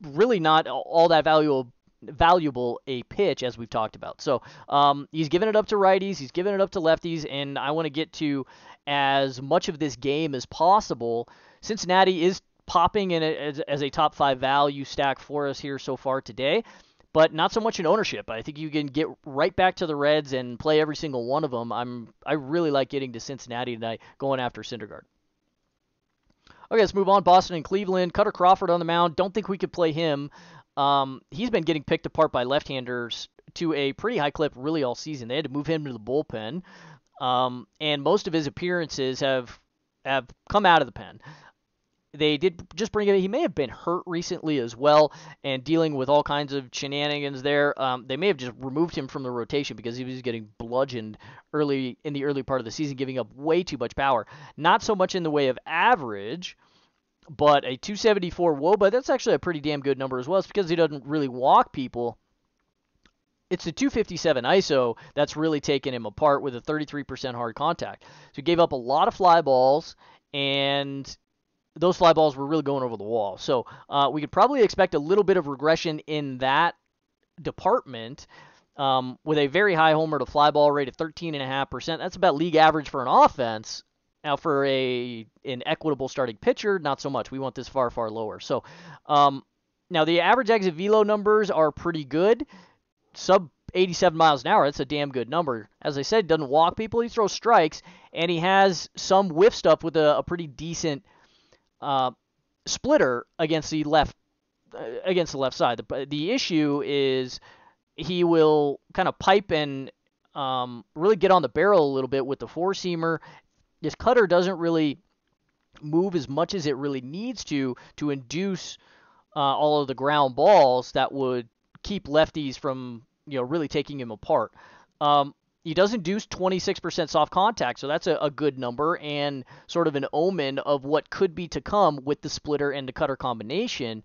really not all that valuable valuable a pitch, as we've talked about. So um, he's giving it up to righties, he's giving it up to lefties, and I want to get to as much of this game as possible. Cincinnati is popping in as, as a top-five value stack for us here so far today, but not so much in ownership. I think you can get right back to the Reds and play every single one of them. I'm, I really like getting to Cincinnati tonight, going after Syndergaard. Okay, let's move on. Boston and Cleveland. Cutter Crawford on the mound. Don't think we could play him. Um, he's been getting picked apart by left-handers to a pretty high clip really all season. They had to move him to the bullpen, um, and most of his appearances have have come out of the pen. They did just bring it. He may have been hurt recently as well and dealing with all kinds of shenanigans there. Um, they may have just removed him from the rotation because he was getting bludgeoned early in the early part of the season, giving up way too much power. Not so much in the way of average, but a two seventy-four wOBA, that's actually a pretty damn good number as well. It's because he doesn't really walk people. It's the two fifty-seven I S O that's really taken him apart with a thirty-three percent hard contact. So he gave up a lot of fly balls, and those fly balls were really going over the wall. So uh, we could probably expect a little bit of regression in that department, um, with a very high homer to fly ball rate of thirteen point five percent. That's about league average for an offense. Now for a an equitable starting pitcher, not so much. We want this far, far lower. So um, now the average exit velo numbers are pretty good. Sub eighty-seven miles an hour, that's a damn good number. As I said, doesn't walk people. He throws strikes, and he has some whiff stuff with a, a pretty decent uh, splitter against the left uh, against the left side. The, the issue is he will kind of pipe and um, really get on the barrel a little bit with the four-seamer. This cutter doesn't really move as much as it really needs to to induce uh, all of the ground balls that would keep lefties from, you know, really taking him apart. Um, he does induce twenty-six percent soft contact, so that's a, a good number and sort of an omen of what could be to come with the splitter and the cutter combination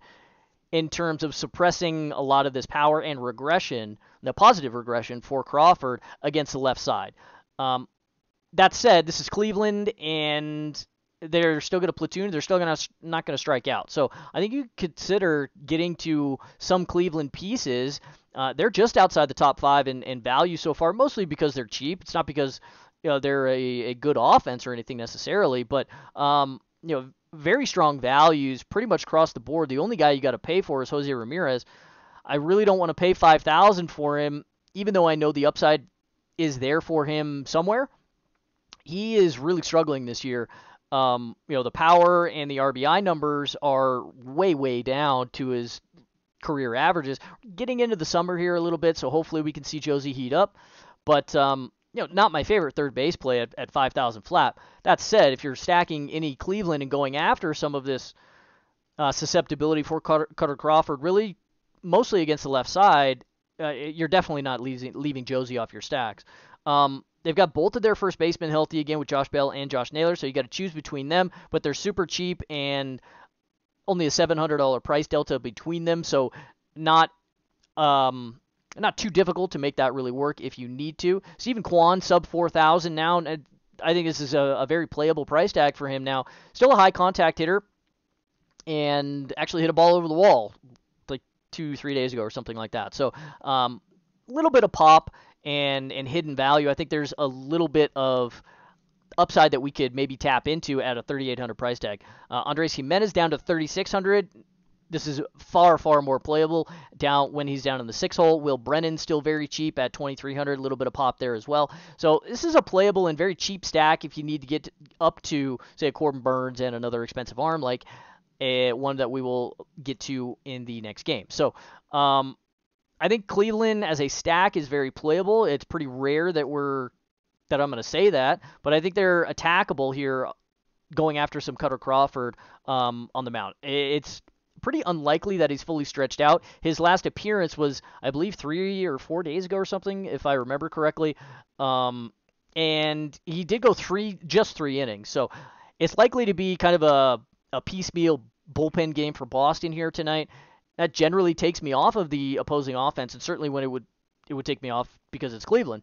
in terms of suppressing a lot of this power and regression, the positive regression for Crawford against the left side. Um, that said, this is Cleveland, and they're still going to platoon. They're still going to not going to strike out. So I think you consider getting to some Cleveland pieces. Uh, they're just outside the top five in, in value so far, mostly because they're cheap. It's not because, you know, they're a, a good offense or anything necessarily, but um, you know, very strong values pretty much across the board. The only guy you got to pay for is Jose Ramirez. I really don't want to pay five thousand dollars for him, even though I know the upside is there for him somewhere. He is really struggling this year. Um, you know, the power and the R B I numbers are way, way down to his career averages. Getting into the summer here a little bit, so hopefully we can see Josie heat up. But, um, you know, not my favorite third base play at, at five thousand flat. That said, if you're stacking any Cleveland and going after some of this uh, susceptibility for Cutter, Cutter Crawford, really mostly against the left side, uh, you're definitely not leaving, leaving Josie off your stacks. Um, They've got both of their first basemen healthy again with Josh Bell and Josh Naylor, so you got to choose between them. But they're super cheap and only a seven hundred dollars price delta between them, so not um, not too difficult to make that really work if you need to. Steven Kwan, sub four thousand now. I think this is a, a very playable price tag for him now. Still a high contact hitter and actually hit a ball over the wall like two, three days ago or something like that. So a um, little bit of pop and and hidden value. I think there's a little bit of upside that we could maybe tap into at a thirty-eight hundred price tag. Uh, Andres Jimenez down to thirty-six hundred. This is far, far more playable down when he's down in the six hole. Will Brennan still very cheap at twenty-three hundred. A little bit of pop there as well. So this is a playable and very cheap stack if you need to get up to, say, a Corbin Burnes and another expensive arm like a, one that we will get to in the next game. So, um... I think Cleveland as a stack is very playable. It's pretty rare that we're that I'm going to say that, but I think they're attackable here going after some Cutter Crawford um, on the mound. It's pretty unlikely that he's fully stretched out. His last appearance was, I believe, three or four days ago or something, if I remember correctly, um, and he did go three, just three innings. So it's likely to be kind of a, a piecemeal bullpen game for Boston here tonight. That generally takes me off of the opposing offense, and certainly when it would it would take me off because it's Cleveland.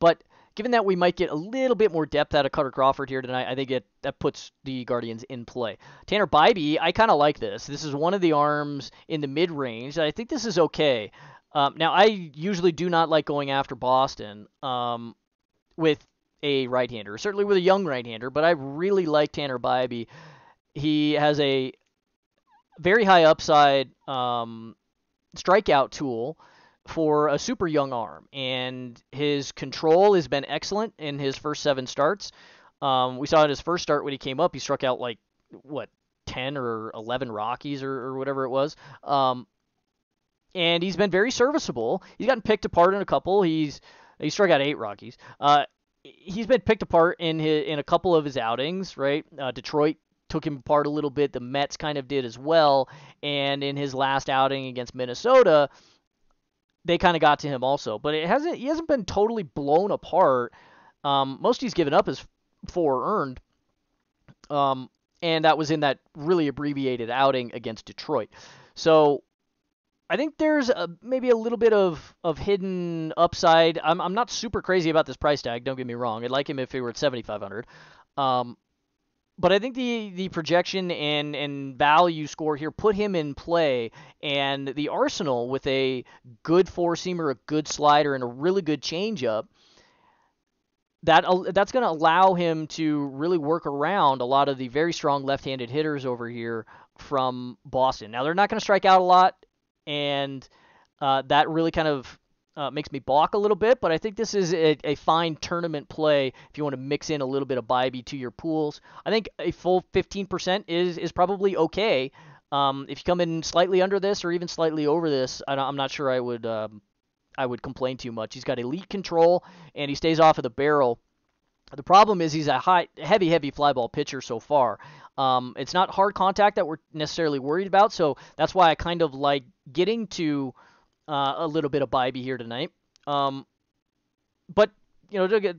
But given that we might get a little bit more depth out of Cutter Crawford here tonight, I think it, that puts the Guardians in play. Tanner Bibee, I kind of like this. This is one of the arms in the mid-range. I think this is okay. Um, now, I usually do not like going after Boston um, with a right-hander, certainly with a young right-hander, but I really like Tanner Bibee. He has a very high upside um, strikeout tool for a super young arm. And his control has been excellent in his first seven starts. Um, we saw in his first start when he came up, he struck out like, what, ten or eleven Rockies or, or whatever it was. Um, and he's been very serviceable. He's gotten picked apart in a couple. He's he struck out eight Rockies. Uh, he's been picked apart in, his, in a couple of his outings, right? Uh, Detroit took him apart a little bit. The Mets kind of did as well. And in his last outing against Minnesota, they kind of got to him also. But it hasn't he hasn't been totally blown apart. Um, most he's given up is four earned. Um, and that was in that really abbreviated outing against Detroit. So I think there's a, maybe a little bit of, of hidden upside. I'm, I'm not super crazy about this price tag. Don't get me wrong. I'd like him if he were at seventy-five hundred. Um But I think the, the projection and, and value score here put him in play, and the arsenal with a good four-seamer, a good slider, and a really good changeup, that, that's going to allow him to really work around a lot of the very strong left-handed hitters over here from Boston. Now, they're not going to strike out a lot, and uh, that really kind of Uh, makes me balk a little bit, but I think this is a, a fine tournament play if you want to mix in a little bit of Bibee to your pools. I think a full fifteen percent is is probably okay. Um, if you come in slightly under this or even slightly over this, I, I'm not sure I would um, I would complain too much. He's got elite control, and he stays off of the barrel. The problem is he's a high, heavy, heavy fly ball pitcher so far. Um, it's not hard contact that we're necessarily worried about, so that's why I kind of like getting to Uh, a little bit of Bibee here tonight. Um, but, you know, get,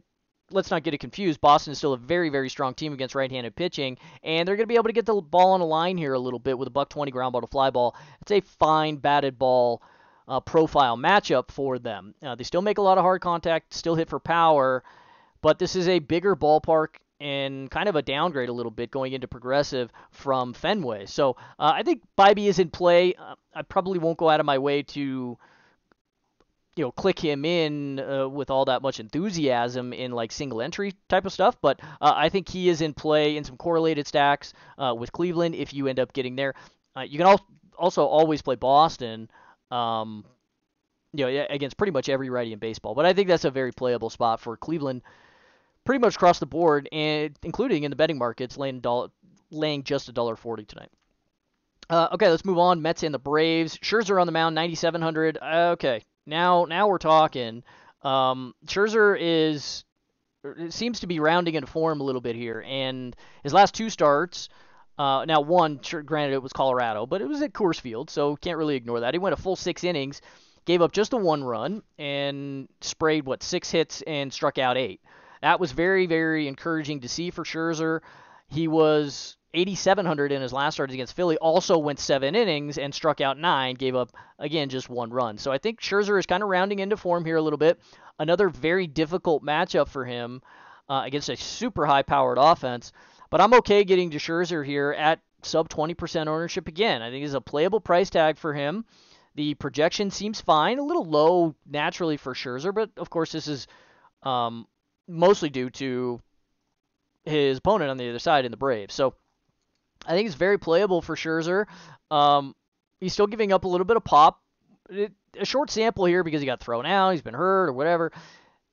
let's not get it confused. Boston is still a very, very strong team against right-handed pitching, and they're going to be able to get the ball on a line here a little bit with a buck twenty ground ball to fly ball. It's a fine batted ball uh, profile matchup for them. Uh, they still make a lot of hard contact, still hit for power, but this is a bigger ballpark and kind of a downgrade a little bit going into Progressive from Fenway. So uh, I think Bibee is in play. Uh, I probably won't go out of my way to, you know, click him in uh, with all that much enthusiasm in like single entry type of stuff. But uh, I think he is in play in some correlated stacks uh, with Cleveland if you end up getting there. Uh, you can al- also always play Boston, um, you know, against pretty much every righty in baseball. But I think that's a very playable spot for Cleveland pretty much across the board, and including in the betting markets, laying, dollar, laying just one dollar forty tonight. Uh, okay, let's move on. Mets and the Braves. Scherzer on the mound, ninety-seven hundred. Okay, now now we're talking. Um, Scherzer is seems to be rounding into form a little bit here, and his last two starts, uh, now one, granted it was Colorado, but it was at Coors Field, so can't really ignore that. He went a full six innings, gave up just a one run, and sprayed, what, six hits and struck out eight. That was very, very encouraging to see for Scherzer. He was eighty-seven hundred in his last start against Philly, also went seven innings and struck out nine, gave up, again, just one run. So I think Scherzer is kind of rounding into form here a little bit. Another very difficult matchup for him uh, against a super high-powered offense. But I'm okay getting to Scherzer here at sub twenty percent ownership again. I think it's a playable price tag for him. The projection seems fine, a little low naturally for Scherzer, but, of course, this is Um, mostly due to his opponent on the other side in the Braves. So I think it's very playable for Scherzer. Um, he's still giving up a little bit of pop. It, a short sample here because he got thrown out, he's been hurt or whatever.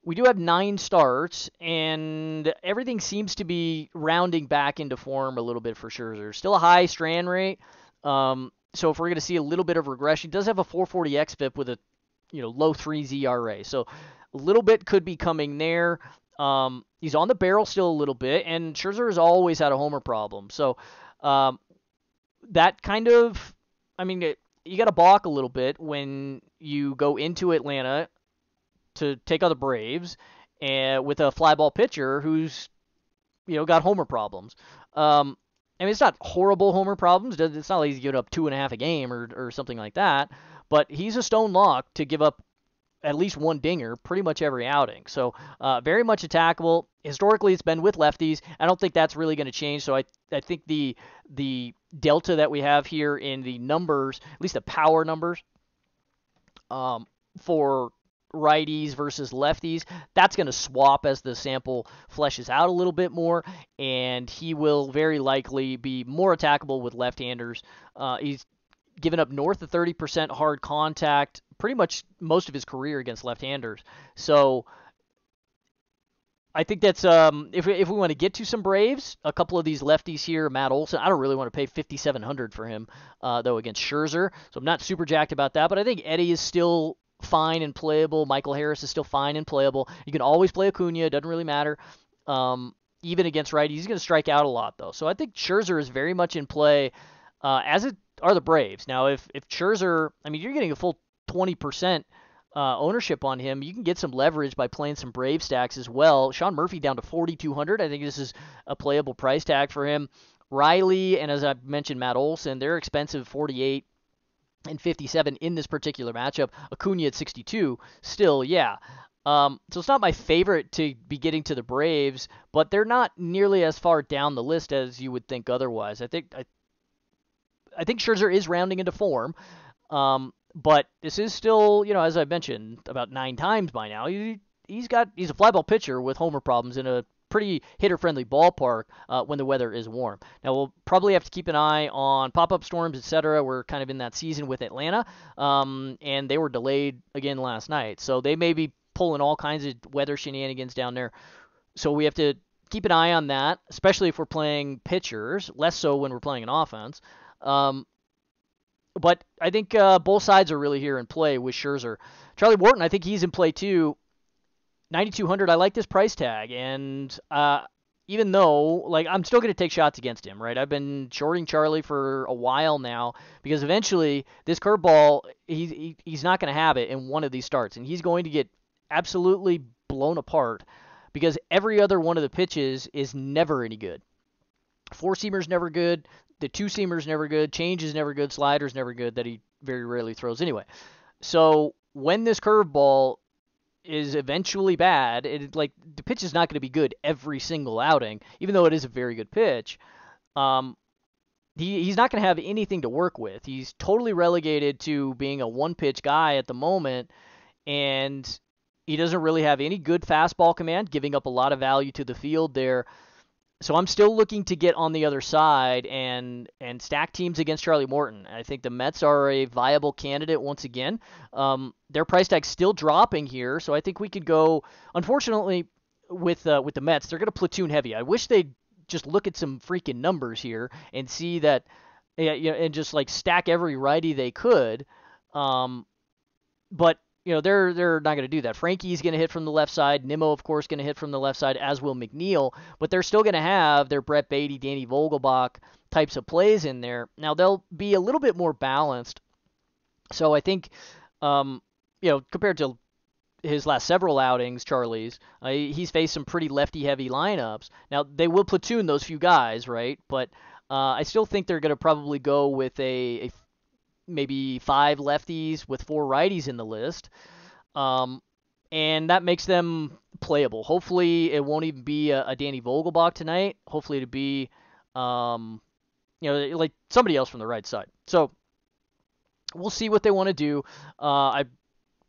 We do have nine starts, and everything seems to be rounding back into form a little bit for Scherzer. Still a high strand rate, um, so if we're going to see a little bit of regression, he does have a four forty xFIP with a you know low threes E R A. So a little bit could be coming there. Um, he's on the barrel still a little bit, and Scherzer has always had a homer problem. So um, that kind of, I mean, it, you got to balk a little bit when you go into Atlanta to take on the Braves and with a fly ball pitcher who's, you know, got homer problems. Um, I mean, it's not horrible homer problems. It's not like he's giving up two and a half a game or, or something like that, but he's a stone lock to give up at least one dinger pretty much every outing. So uh, very much attackable. Historically, it's been with lefties. I don't think that's really going to change. So I I think the the delta that we have here in the numbers, at least the power numbers, um, for righties versus lefties, that's going to swap as the sample fleshes out a little bit more, and he will very likely be more attackable with left-handers. Uh, he's given up north of thirty percent hard contact pretty much most of his career against left-handers. So I think that's, um, if we, if we want to get to some Braves, a couple of these lefties here, Matt Olson, I don't really want to pay fifty-seven hundred for him, uh, though, against Scherzer. So I'm not super jacked about that, but I think Eddie is still fine and playable. Michael Harris is still fine and playable. You can always play Acuna. It doesn't really matter. Um, even against righties, he's going to strike out a lot, though. So I think Scherzer is very much in play, uh, as it are the Braves. Now, if, if Scherzer, I mean, you're getting a full twenty percent uh, ownership on him. You can get some leverage by playing some Brave stacks as well. Sean Murphy down to forty-two hundred. I think this is a playable price tag for him. Riley, and as I mentioned, Matt Olson, they're expensive, forty-eight and fifty-seven in this particular matchup. Acuna at sixty-two, still, yeah. Um, so it's not my favorite to be getting to the Braves, but they're not nearly as far down the list as you would think otherwise. I think I, I think Scherzer is rounding into form. Um, But this is still, you know, as I mentioned about nine times by now, he, he's got he's a fly ball pitcher with homer problems in a pretty hitter-friendly ballpark uh, when the weather is warm. Now, we'll probably have to keep an eye on pop-up storms, et cetera. We're kind of in that season with Atlanta, um, and they were delayed again last night. So they may be pulling all kinds of weather shenanigans down there. So we have to keep an eye on that, especially if we're playing pitchers, less so when we're playing an offense. Um, but I think uh, both sides are really here in play with Scherzer. Charlie Wharton, I think he's in play too. ninety-two hundred, I like this price tag, and uh, even though, like, I'm still going to take shots against him, right? I've been shorting Charlie for a while now because eventually this curveball, he, he, he's not going to have it in one of these starts, and he's going to get absolutely blown apart because every other one of the pitches is never any good. Four-seamer's never good. The two-seamer's never good. Change is never good. Slider's never good that he very rarely throws anyway. So when this curveball is eventually bad, it, like, the pitch is not going to be good every single outing, even though it is a very good pitch. Um, he, he's not going to have anything to work with. He's totally relegated to being a one-pitch guy at the moment, and he doesn't really have any good fastball command, giving up a lot of value to the field there. So I'm still looking to get on the other side and and stack teams against Charlie Morton. I think the Mets are a viable candidate once again. Um, their price tag's still dropping here, so I think we could go. Unfortunately, with uh, with the Mets, they're going to platoon heavy. I wish they'd just look at some freaking numbers here and see that, you know, and just like stack every righty they could. Um, but you know they're they're not going to do that. Frankie's going to hit from the left side. Nimmo, of course, going to hit from the left side, as will McNeil. But they're still going to have their Brett Beatty, Danny Vogelbach types of plays in there. Now they'll be a little bit more balanced. So I think, um, you know, compared to his last several outings, Charlie's, uh, he's faced some pretty lefty-heavy lineups. Now they will platoon those few guys, right? But uh, I still think they're going to probably go with a, a maybe five lefties with four righties in the list. Um, and that makes them playable. Hopefully it won't even be a, a Danny Vogelbach tonight. Hopefully it'll be, um, you know, like somebody else from the right side. So we'll see what they want to do. Uh, I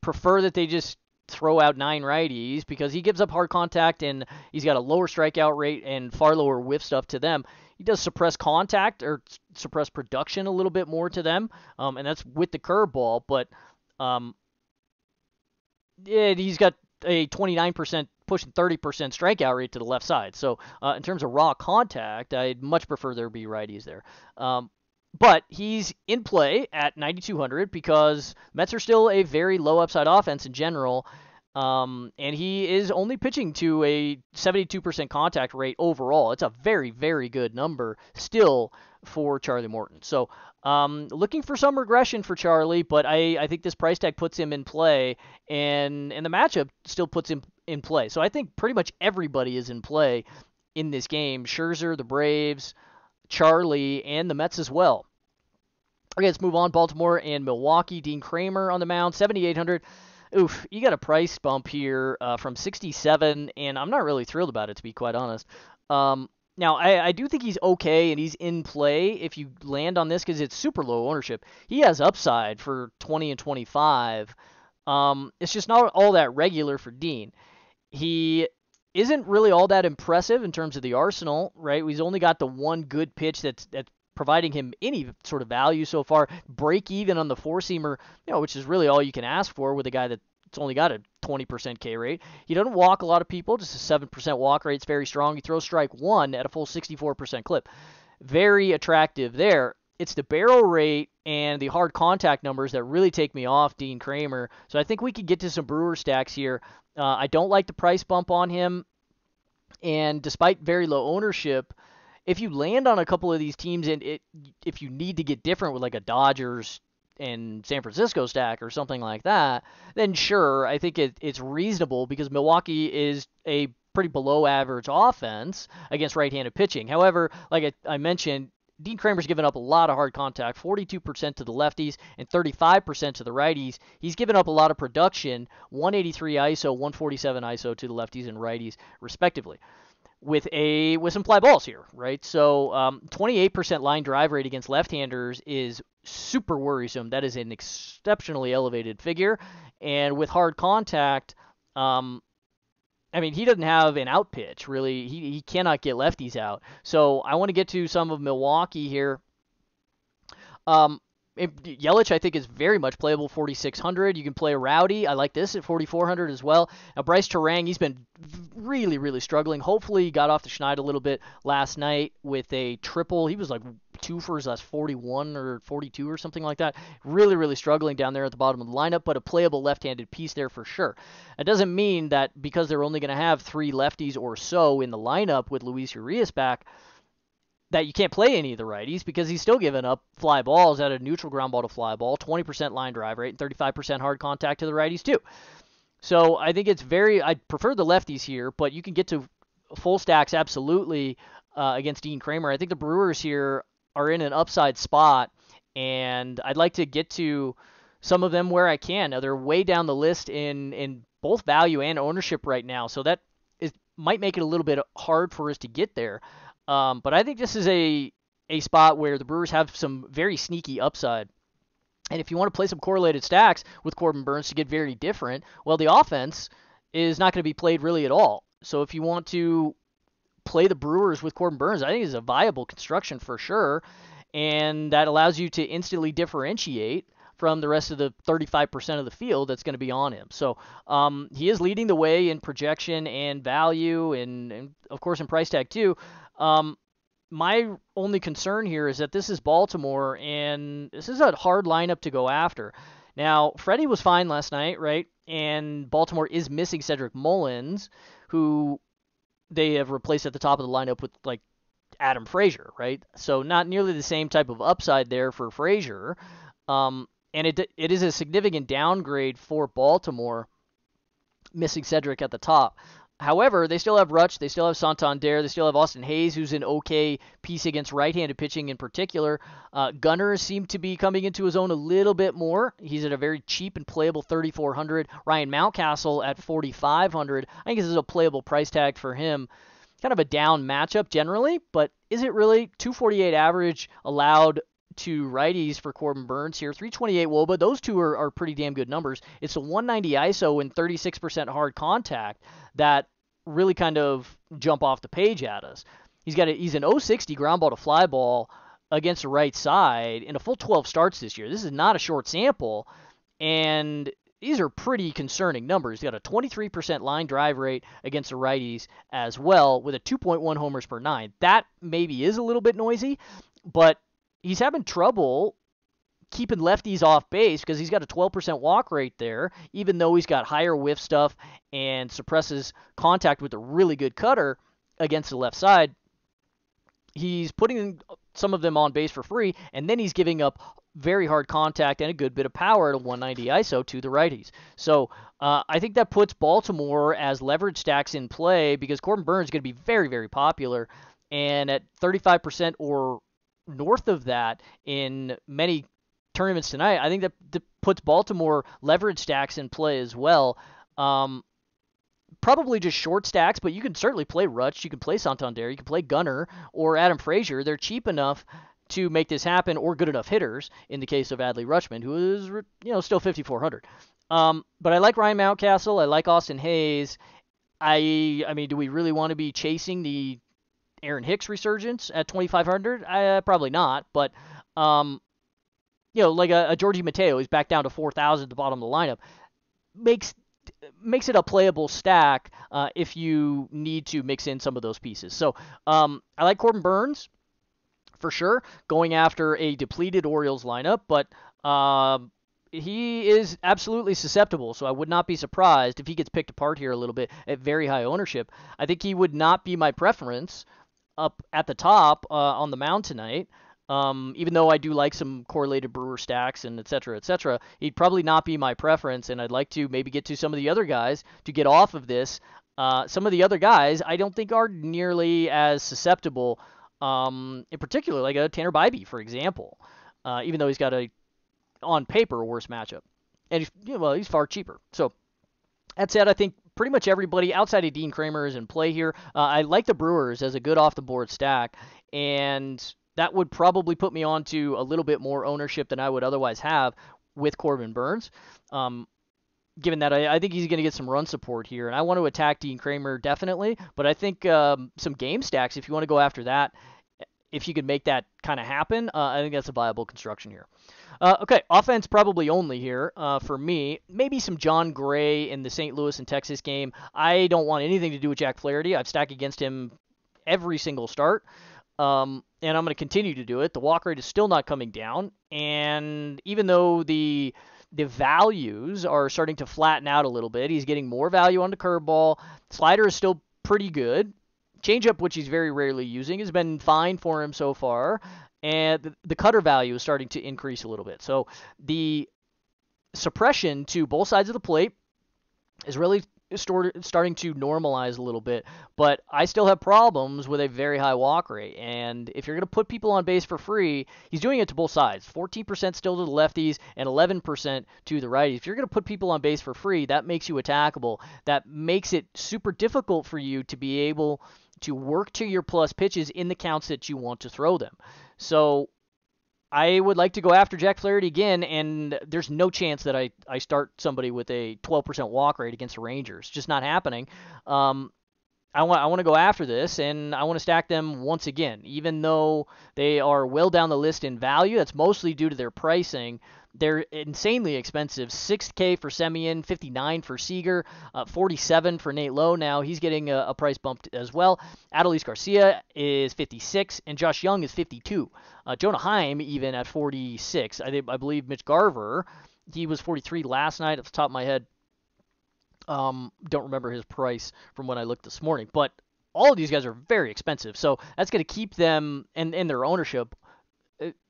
prefer that they just throw out nine righties because he gives up hard contact and he's got a lower strikeout rate and far lower whiff stuff to them. He does suppress contact or suppress production a little bit more to them, um, and that's with the curveball. But um, it, he's got a twenty-nine percent, pushing thirty percent strikeout rate to the left side. So uh, in terms of raw contact, I'd much prefer there be righties there. Um, but he's in play at ninety-two hundred because Mets are still a very low upside offense in general. Um, and he is only pitching to a seventy-two percent contact rate overall. It's a very, very good number still for Charlie Morton. So um, looking for some regression for Charlie, but I, I think this price tag puts him in play, and, and the matchup still puts him in play. So I think pretty much everybody is in play in this game. Scherzer, the Braves, Charlie, and the Mets as well. Okay, let's move on. Baltimore and Milwaukee. Dean Kramer on the mound, seventy-eight hundred. Oof, you got a price bump here uh, from sixty-seven, and I'm not really thrilled about it, to be quite honest. Um, now, I, I do think he's okay, and he's in play if you land on this because it's super low ownership. He has upside for twenty and twenty-five. Um, it's just not all that regular for Dean. He isn't really all that impressive in terms of the arsenal, right? He's only got the one good pitch that's, that's providing him any sort of value so far. Break even on the four-seamer, you know, which is really all you can ask for with a guy that's only got a twenty percent K rate. He doesn't walk a lot of people, just a seven percent walk rate. It's very strong. He throws strike one at a full sixty-four percent clip. Very attractive there. It's the barrel rate and the hard contact numbers that really take me off Dean Kramer. So I think we could get to some Brewer stacks here. Uh, I don't like the price bump on him. And despite very low ownership, if you land on a couple of these teams and it, if you need to get different with like a Dodgers and San Francisco stack or something like that, then sure, I think it, it's reasonable because Milwaukee is a pretty below average offense against right-handed pitching. However, like I, I mentioned, Dean Kramer's given up a lot of hard contact, forty-two percent to the lefties and thirty-five percent to the righties. He's given up a lot of production, one eighty-three I S O, one forty-seven I S O to the lefties and righties respectively. With a with some fly balls here, right? So um, twenty-eight percent line drive rate against left-handers is super worrisome. That is an exceptionally elevated figure. And with hard contact, um, I mean, he doesn't have an out pitch, really. He he cannot get lefties out. So I want to get to some of Milwaukee here. Um, it, Yelich, I think, is very much playable, forty-six hundred. You can play Rowdy. I like this at forty-four hundred as well. Now, Bryce Turang, he's been really, really struggling. Hopefully he got off the schneid a little bit last night with a triple. He was like two for his last forty-one or forty-two or something like that. Really, really struggling down there at the bottom of the lineup, but a playable left-handed piece there for sure. It doesn't mean that because they're only going to have three lefties or so in the lineup with Luis Urias back, that you can't play any of the righties, because he's still giving up fly balls at a neutral ground ball to fly ball, twenty percent line drive rate, and thirty-five percent hard contact to the righties too. So I think it's very, I prefer the lefties here, but you can get to full stacks absolutely uh, against Dean Kramer. I think the Brewers here are in an upside spot, and I'd like to get to some of them where I can. Now, they're way down the list in, in both value and ownership right now, so that is, might make it a little bit hard for us to get there. Um, but I think this is a, a spot where the Brewers have some very sneaky upside. And if you want to play some correlated stacks with Corbin Burnes to get very different, well, the offense is not going to be played really at all. So if you want to play the Brewers with Corbin Burnes, I think it's a viable construction for sure. And that allows you to instantly differentiate from the rest of the thirty-five percent of the field that's going to be on him. So um, he is leading the way in projection and value and, and of course, in price tag too. Um, my only concern here is that this is Baltimore, and this is a hard lineup to go after. Now, Freddie was fine last night, right? And Baltimore is missing Cedric Mullins, who they have replaced at the top of the lineup with, like, Adam Frazier, right? So not nearly the same type of upside there for Frazier. Um, and it it is a significant downgrade for Baltimore, missing Cedric at the top. However, they still have Rutsch, they still have Santander, they still have Austin Hayes, who's an okay piece against right-handed pitching in particular. Uh, Gunner seemed to be coming into his own a little bit more. He's at a very cheap and playable thirty-four hundred. Ryan Mountcastle at forty-five hundred. I think this is a playable price tag for him. Kind of a down matchup generally, but is it really? two forty-eight average allowed to righties for Corbin Burnes here. three twenty-eight wOBA. Those two are, are pretty damn good numbers. It's a one ninety I S O and thirty-six percent hard contact that really kind of jump off the page at us. He's got a, he's an oh sixty ground ball to fly ball against the right side in a full twelve starts this year. This is not a short sample, and these are pretty concerning numbers. He's got a twenty-three percent line drive rate against the righties as well, with a two point one homers per nine. That maybe is a little bit noisy, but he's having trouble keeping lefties off base because he's got a twelve percent walk rate there, even though he's got higher whiff stuff and suppresses contact with a really good cutter against the left side. He's putting some of them on base for free, and then he's giving up very hard contact and a good bit of power at a one ninety I S O to the righties. So uh, I think that puts Baltimore as leverage stacks in play because Corbin Burnes is going to be very, very popular, and at thirty-five percent or north of that in many tournaments tonight, I think that, that puts Baltimore leverage stacks in play as well. Um, probably just short stacks, but you can certainly play Rutsch, you can play Santander, you can play Gunner or Adam Frazier. They're cheap enough to make this happen, or good enough hitters in the case of Adley Rutschman, who is, you know, still fifty-four hundred. Um, but I like Ryan Mountcastle. I like Austin Hayes. I, I mean, do we really want to be chasing the Aaron Hicks resurgence at twenty-five hundred? Uh, probably not, but, um, you know, like a, a Jorge Mateo, he's back down to four thousand at the bottom of the lineup. Makes makes it a playable stack uh, if you need to mix in some of those pieces. So um, I like Corbin Burnes for sure, going after a depleted Orioles lineup, but uh, he is absolutely susceptible, so I would not be surprised if he gets picked apart here a little bit at very high ownership. I think he would not be my preference up at the top uh, on the mound tonight, um, even though I do like some correlated Brewer stacks and et cetera, et cetera. He'd probably not be my preference, and I'd like to maybe get to some of the other guys to get off of this. Uh, some of the other guys I don't think are nearly as susceptible, um, in particular, like a Tanner Bibee, for example, uh, even though he's got a, on paper, worse matchup. And, he's, you know, well, he's far cheaper. So that said, I think pretty much everybody outside of Dean Kramer is in play here. Uh, I like the Brewers as a good off-the-board stack, and that would probably put me on to a little bit more ownership than I would otherwise have with Corbin Burnes. Um, given that I, I think he's going to get some run support here. And I want to attack Dean Kramer definitely, but I think um, some game stacks, if you want to go after that, if you could make that kind of happen, uh, I think that's a viable construction here. Uh, okay, offense probably only here uh, for me. Maybe some John Gray in the Saint Louis and Texas game. I don't want anything to do with Jack Flaherty. I've stacked against him every single start, um, and I'm going to continue to do it. The walk rate is still not coming down, and even though the the values are starting to flatten out a little bit, he's getting more value on the curveball. Slider is still pretty good. Changeup, which he's very rarely using, has been fine for him so far, and the cutter value is starting to increase a little bit. So the suppression to both sides of the plate is really start, starting to normalize a little bit, but I still have problems with a very high walk rate, and if you're going to put people on base for free, he's doing it to both sides, fourteen percent still to the lefties and eleven percent to the righties. If you're going to put people on base for free, that makes you attackable. That makes it super difficult for you to be able to work to your plus pitches in the counts that you want to throw them. So I would like to go after Jack Flaherty again, and there's no chance that I, I start somebody with a twelve percent walk rate against the Rangers. Just not happening. Um, I want I want to go after this, and I want to stack them once again. Even though they are well down the list in value, that's mostly due to their pricing. They're insanely expensive. six K for Semien, fifty-nine for Seager, uh, forty-seven for Nate Lowe. Now he's getting a, a price bump as well. Adolis Garcia is fifty-six, and Josh Young is fifty-two. Uh, Jonah Heim even at forty-six. I, I believe Mitch Garver, he was forty-three last night off the top of my head. Um, don't remember his price from when I looked this morning, but all of these guys are very expensive. So that's going to keep them and, and their ownership.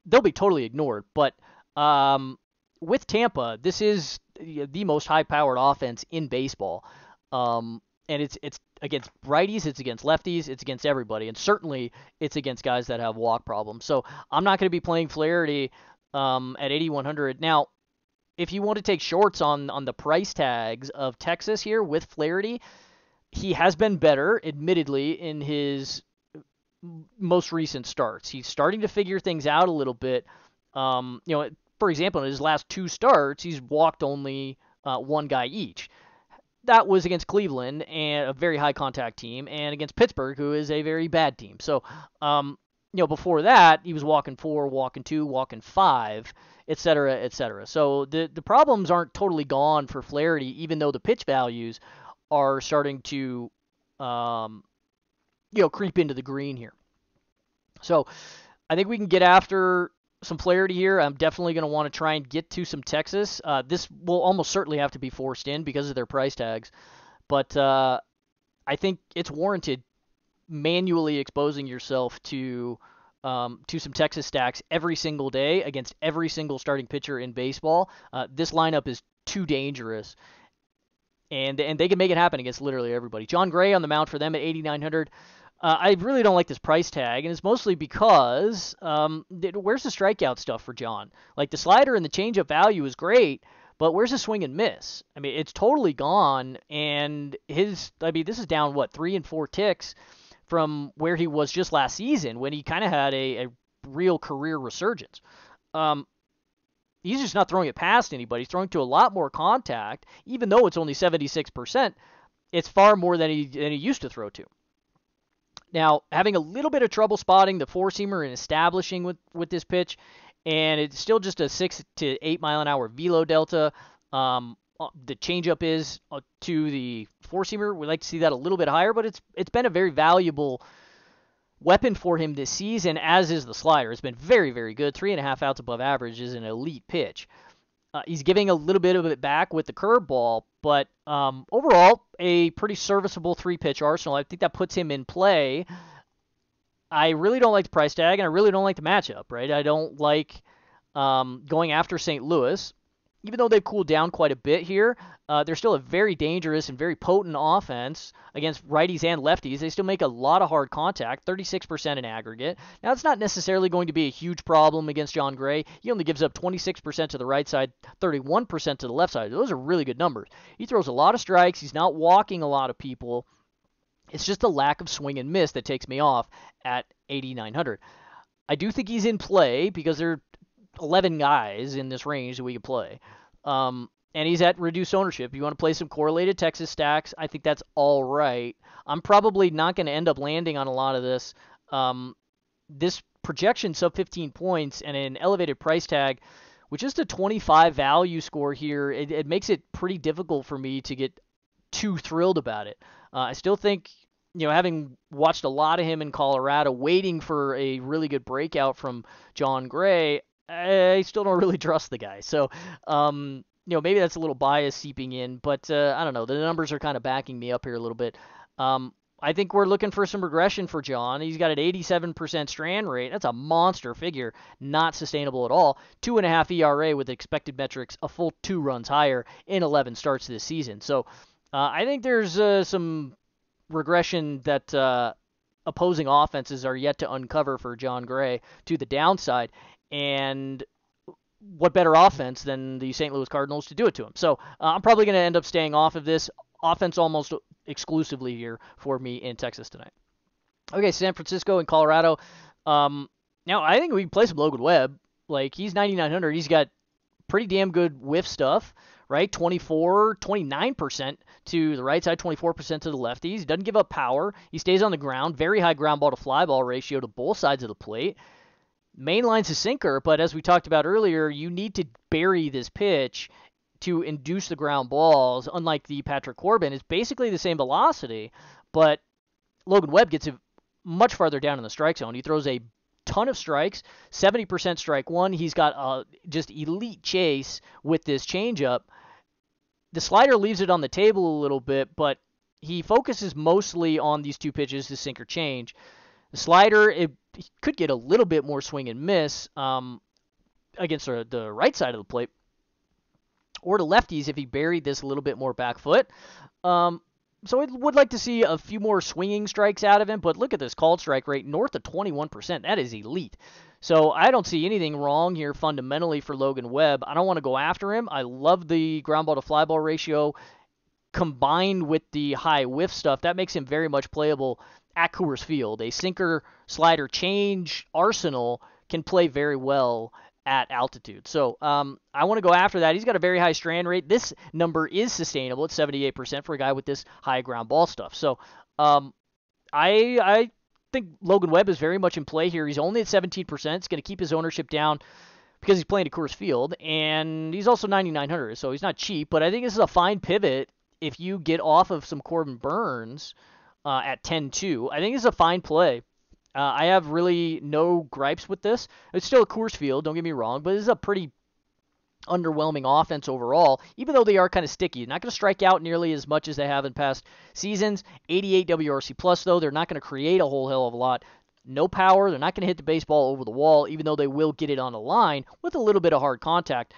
They'll be totally ignored, but Um, with Tampa, this is the most high-powered offense in baseball, um, and it's it's against righties, it's against lefties, it's against everybody, and certainly it's against guys that have walk problems. So I'm not going to be playing Flaherty um, at eighty-one hundred. Now, if you want to take shorts on on the price tags of Texas here with Flaherty, he has been better, admittedly, in his most recent starts. He's starting to figure things out a little bit. Um, you know, for example, in his last two starts, he's walked only uh, one guy each. That was against Cleveland, and a very high contact team, and against Pittsburgh, who is a very bad team. So, um, you know, before that, he was walking four, walking two, walking five, et cetera, et cetera. So the the problems aren't totally gone for Flaherty, even though the pitch values are starting to, um, you know, creep into the green here. So I think we can get after some Flaherty here. I'm definitely going to want to try and get to some Texas. Uh, this will almost certainly have to be forced in because of their price tags, but uh, I think it's warranted manually exposing yourself to um, to some Texas stacks every single day against every single starting pitcher in baseball. Uh, this lineup is too dangerous, and and they can make it happen against literally everybody. John Gray on the mound for them at eighty-nine hundred. Uh, I really don't like this price tag, and it's mostly because um, th- where's the strikeout stuff for John? Like, the slider and the changeup value is great, but where's the swing and miss? I mean, it's totally gone, and his, I mean, this is down, what, three and four ticks from where he was just last season when he kind of had a, a real career resurgence. Um, he's just not throwing it past anybody. He's throwing to a lot more contact, even though it's only seventy-six percent. It's far more than he than he used to throw to. Now, having a little bit of trouble spotting the four-seamer and establishing with, with this pitch, and it's still just a six to eight mile an hour velo delta. Um, the changeup is uh, to the four-seamer. We'd like to see that a little bit higher, but it's it's been a very valuable weapon for him this season, as is the slider. It's been very, very good. Three and a half outs above average is an elite pitch. Uh, he's giving a little bit of it back with the curveball, but um, overall, a pretty serviceable three-pitch arsenal. I think that puts him in play. I really don't like the price tag, and I really don't like the matchup, right? I don't like um, going after Saint Louis. Even though they've cooled down quite a bit here, uh, they're still a very dangerous and very potent offense against righties and lefties. They still make a lot of hard contact, thirty-six percent in aggregate. Now, it's not necessarily going to be a huge problem against John Gray. He only gives up twenty-six percent to the right side, thirty-one percent to the left side. Those are really good numbers. He throws a lot of strikes. He's not walking a lot of people. It's just the lack of swing and miss that takes me off at eighty-nine hundred. I do think he's in play because they're eleven guys in this range that we could play. Um, and he's at reduced ownership. You want to play some correlated Texas stacks, I think that's all right. I'm probably not going to end up landing on a lot of this. Um, this projection sub fifteen points and an elevated price tag, which is the twenty-five value score here, it, it makes it pretty difficult for me to get too thrilled about it. Uh, I still think, you know, having watched a lot of him in Colorado, waiting for a really good breakout from John Gray, I still don't really trust the guy. So, um, you know, maybe that's a little bias seeping in, but uh, I don't know. The numbers are kind of backing me up here a little bit. Um, I think we're looking for some regression for John. He's got an eighty-seven percent strand rate. That's a monster figure. Not sustainable at all. Two and a half E R A with expected metrics a full two runs higher in eleven starts this season. So uh, I think there's uh, some regression that uh, opposing offenses are yet to uncover for John Gray to the downside. And what better offense than the Saint Louis Cardinals to do it to him? So uh, I'm probably going to end up staying off of this. Offense almost exclusively here for me in Texas tonight. Okay, San Francisco and Colorado. Um, now, I think we can play some Logan Webb. Like, he's ninety-nine hundred. He's got pretty damn good whiff stuff, right? twenty-four, twenty-nine percent to the right side, twenty-four percent to the lefties. He doesn't give up power. He stays on the ground. Very high ground ball to fly ball ratio to both sides of the plate. Mainline's a sinker, but as we talked about earlier, you need to bury this pitch to induce the ground balls, unlike the Patrick Corbin. It's basically the same velocity, but Logan Webb gets it much farther down in the strike zone. He throws a ton of strikes, seventy percent strike one. He's got a just elite chase with this changeup. The slider leaves it on the table a little bit, but he focuses mostly on these two pitches, the sinker change. The slider, it, it could get a little bit more swing and miss um, against the, the right side of the plate, or to lefties if he buried this a little bit more back foot. Um, so I would like to see a few more swinging strikes out of him, but look at this called strike rate, north of twenty-one percent. That is elite. So I don't see anything wrong here fundamentally for Logan Webb. I don't want to go after him. I love the ground ball to fly ball ratio combined with the high whiff stuff. That makes him very much playable at Coors Field. A sinker, slider, change arsenal can play very well at altitude. So um, I want to go after that. He's got a very high strand rate. This number is sustainable. It's seventy-eight percent for a guy with this high ground ball stuff. So um, I I think Logan Webb is very much in play here. He's only at seventeen percent. It's going to keep his ownership down because he's playing at Coors Field, and he's also ninety-nine hundred, so he's not cheap, but I think this is a fine pivot if you get off of some Corbin Burnes uh, at ten two. I think this is a fine play. Uh, I have really no gripes with this. It's still a Coors Field, don't get me wrong, but this is a pretty underwhelming offense overall, even though they are kind of sticky. Not going to strike out nearly as much as they have in past seasons. eighty-eight W R C plus, though. They're not going to create a whole hell of a lot. No power. They're not going to hit the baseball over the wall, even though they will get it on the line with a little bit of hard contact.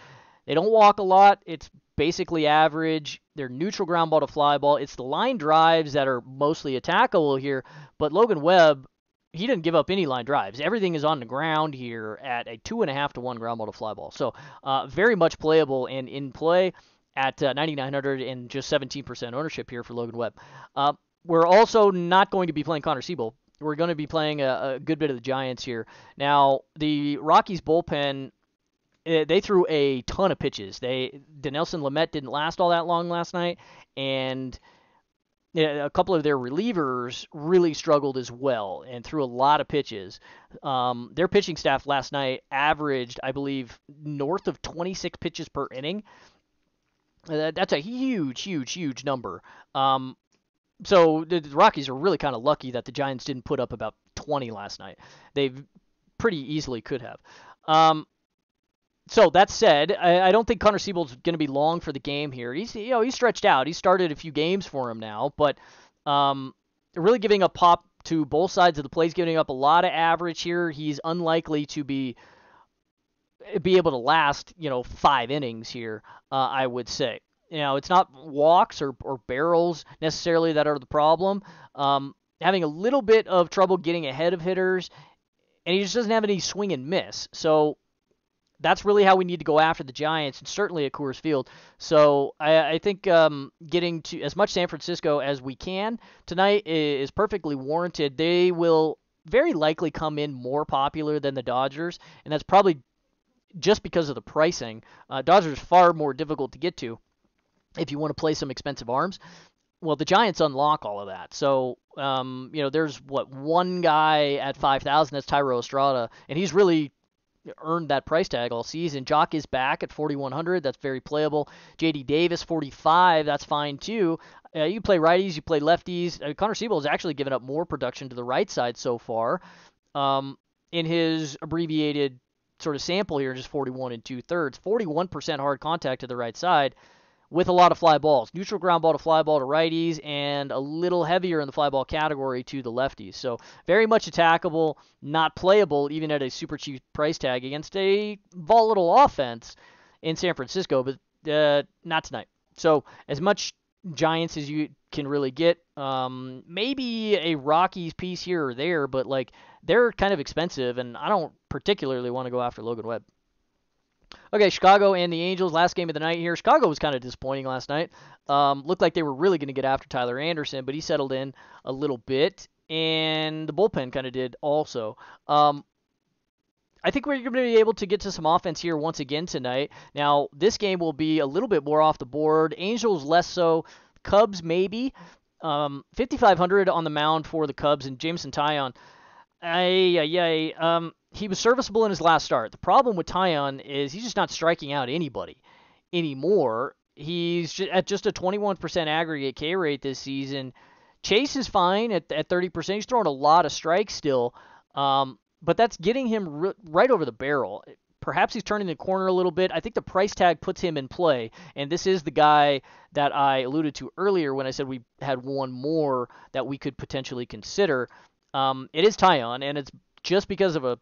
They don't walk a lot. It's basically average. They're neutral ground ball to fly ball. It's the line drives that are mostly attackable here, but Logan Webb, he didn't give up any line drives. Everything is on the ground here at a two and a half to one ground ball to fly ball. So uh, very much playable and in play at uh, ninety-nine hundred and just seventeen percent ownership here for Logan Webb. Uh, we're also not going to be playing Connor Siebel. We're going to be playing a, a good bit of the Giants here. Now, the Rockies bullpen, they threw a ton of pitches. They Dinelson Lamet didn't last all that long last night, and a couple of their relievers really struggled as well and threw a lot of pitches. Um, their pitching staff last night averaged, I believe, north of twenty-six pitches per inning. Uh, that's a huge, huge, huge number. Um, so the, the Rockies are really kind of lucky that the Giants didn't put up about twenty last night. They pretty easily could have. Um, So that said, I, I don't think Connor Siebel's going to be long for the game here. He's you know he's stretched out. He started a few games for him now, but um, really giving up pop to both sides of the plate. He's giving up a lot of average here. He's unlikely to be be able to last you know five innings here. Uh, I would say you know it's not walks or or barrels necessarily that are the problem. Um, having a little bit of trouble getting ahead of hitters, and he just doesn't have any swing and miss. So that's really how we need to go after the Giants, and certainly at Coors Field. So I, I think um, getting to as much San Francisco as we can tonight is perfectly warranted. They will very likely come in more popular than the Dodgers, and that's probably just because of the pricing. Uh, Dodgers are far more difficult to get to. if you want to play some expensive arms. Well, the Giants unlock all of that. So, um, you know, there's, what, one guy at five thousand, that's Thairo Estrada, and he's really earned that price tag all season. Jock is back at forty-one hundred. That's very playable. J D Davis, forty-five. That's fine, too. Uh, you play righties. You play lefties. Uh, Connor Siebel has actually given up more production to the right side so far um, in his abbreviated sort of sample here, just forty-one and two-thirds. forty-one percent hard contact to the right side with a lot of fly balls. Neutral ground ball to fly ball to righties and a little heavier in the fly ball category to the lefties. So very much attackable, not playable even at a super cheap price tag against a volatile offense in San Francisco, but uh, not tonight. So as much Giants as you can really get. Um, maybe a Rockies piece here or there, but like they're kind of expensive, and I don't particularly want to go after Logan Webb. Okay, Chicago and the Angels, last game of the night here. Chicago was kind of disappointing last night. Um, looked like they were really going to get after Tyler Anderson, but he settled in a little bit, and the bullpen kind of did also. Um, I think we're going to be able to get to some offense here once again tonight. Now, this game will be a little bit more off the board. Angels less so. Cubs maybe. Um, fifty-five hundred on the mound for the Cubs, and Jameson Taillon. Ay, ay, ay. Um, he was serviceable in his last start. The problem with Taillon is he's just not striking out anybody anymore. He's at just a twenty-one percent aggregate K rate this season. Chase is fine at, at thirty percent. He's throwing a lot of strikes still, um, but that's getting him re- right over the barrel. Perhaps he's turning the corner a little bit. I think the price tag puts him in play, and this is the guy that I alluded to earlier when I said we had one more that we could potentially consider. Um, it is Taillon, and it's just because of a,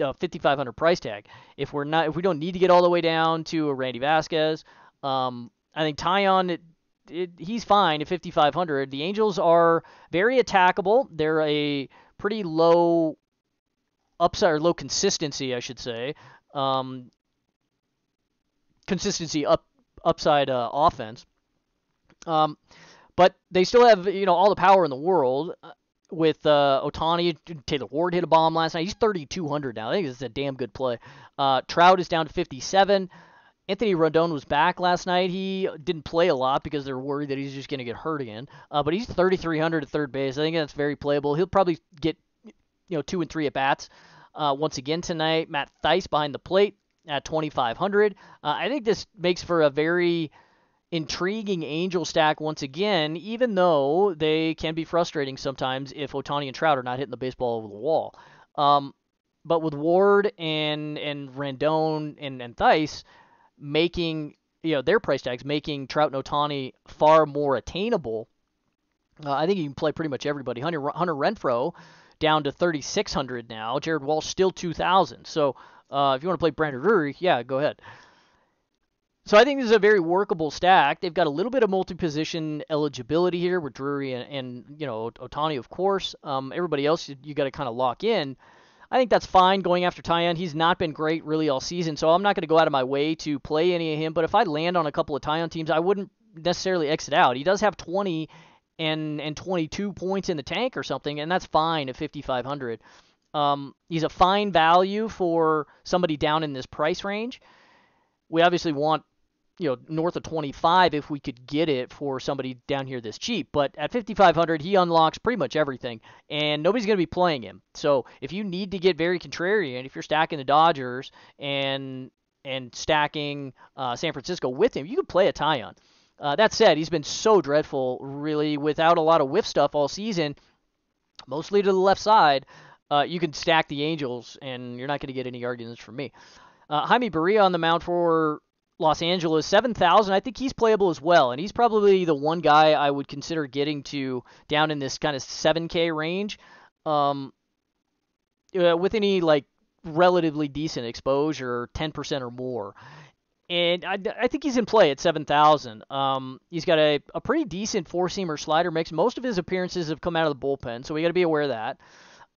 a fifty-five hundred price tag. If we're not, if we don't need to get all the way down to a Randy Vasquez, um, I think Taillon, it, it, he's fine at fifty-five hundred. The Angels are very attackable. They're a pretty low upside, or low consistency, I should say, um, consistency up upside uh, offense. Um, but they still have, you know, all the power in the world. With uh, Ohtani, Taylor Ward hit a bomb last night. He's thirty-two hundred now. I think this is a damn good play. Uh, Trout is down to fifty-seven. Anthony Rendon was back last night. He didn't play a lot because they're worried that he's just going to get hurt again. Uh, but he's thirty-three hundred at third base. I think that's very playable. He'll probably get, you know, two and three at bats uh, once again tonight. Matt Theis behind the plate at twenty-five hundred. Uh, I think this makes for a very intriguing Angel stack once again, even though they can be frustrating sometimes if Ohtani and Trout are not hitting the baseball over the wall. Um, but with Ward and and Rendon and, and Theis making, you know, their price tags, making Trout and Ohtani far more attainable, uh, I think you can play pretty much everybody. Hunter, Hunter Renfroe down to thirty-six hundred now. Jared Walsh still two thousand. So uh, if you want to play Brandon Drury, yeah, go ahead. So I think this is a very workable stack. They've got a little bit of multi-position eligibility here with Drury and, and you know, Ohtani, of course. Um, everybody else, you, you got to kind of lock in. I think that's fine going after Taillon. He's not been great really all season, so I'm not going to go out of my way to play any of him. But if I land on a couple of Taillon teams, I wouldn't necessarily exit out. He does have twenty and and twenty-two points in the tank or something, and that's fine at fifty-five hundred. Um, he's a fine value for somebody down in this price range. We obviously want, you know, north of twenty-five if we could get it for somebody down here this cheap. But at fifty-five hundred, he unlocks pretty much everything, and nobody's going to be playing him. So if you need to get very contrarian, if you're stacking the Dodgers and and stacking uh, San Francisco with him, you could play a Taillon. Uh, that said, he's been so dreadful, really, without a lot of whiff stuff all season, mostly to the left side. Uh, you can stack the Angels, and you're not going to get any arguments from me. Uh, Jaime Barria on the mound for Los Angeles, seven thousand. I think he's playable as well, and he's probably the one guy I would consider getting to down in this kind of seven K range um, with any, like, relatively decent exposure, ten percent or more. And I, I think he's in play at seven thousand. Um, he's got a, a pretty decent four-seamer slider mix. Most of his appearances have come out of the bullpen, so we got to be aware of that.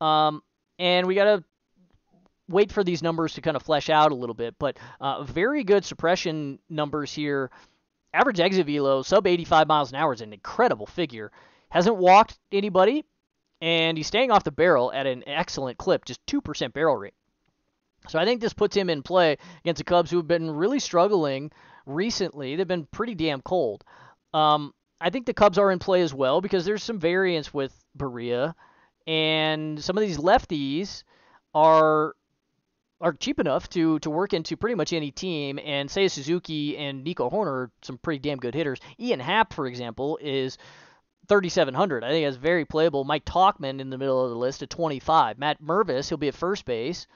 Um, and we got to wait for these numbers to kind of flesh out a little bit, but uh, very good suppression numbers here. Average exit velo, sub eighty-five miles an hour is an incredible figure. Hasn't walked anybody, and he's staying off the barrel at an excellent clip, just two percent barrel rate. So I think this puts him in play against the Cubs, who have been really struggling recently, they've been pretty damn cold. Um, I think the Cubs are in play as well because there's some variance with Berea, and some of these lefties are are cheap enough to, to work into pretty much any team, and Seiya Suzuki and Nico Hoerner are some pretty damn good hitters. Ian Happ, for example, is thirty-seven hundred. I think that's very playable. Mike Tauchman in the middle of the list at twenty-five. Matt Mervis, he'll be at first base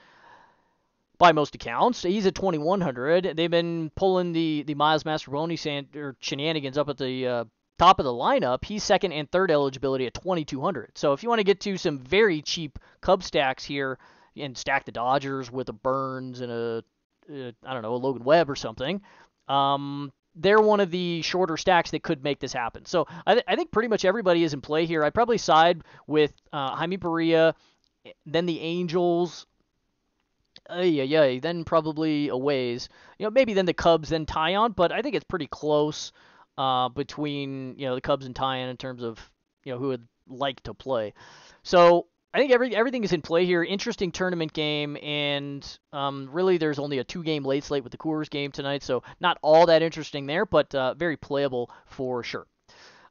by most accounts. He's at twenty-one hundred. They've been pulling the, the Miles Mastroianni or shenanigans up at the uh, top of the lineup. He's second and third eligibility at twenty-two hundred. So if you want to get to some very cheap Cub stacks here and stack the Dodgers with a Burnes and a, a I don't know, a Logan Webb or something, um, they're one of the shorter stacks that could make this happen. So I, th- I think pretty much everybody is in play here. I'd probably side with uh, Jaime Berea, then the Angels. Uh, yeah, yeah. Then probably a ways, you know, maybe then the Cubs, then Tyon, but I think it's pretty close uh, between, you know, the Cubs and Tyon in terms of, you know, who would like to play. So I think every everything is in play here. Interesting tournament game, and um, really there's only a two-game late slate with the Coors game tonight, so not all that interesting there, but uh, very playable for sure.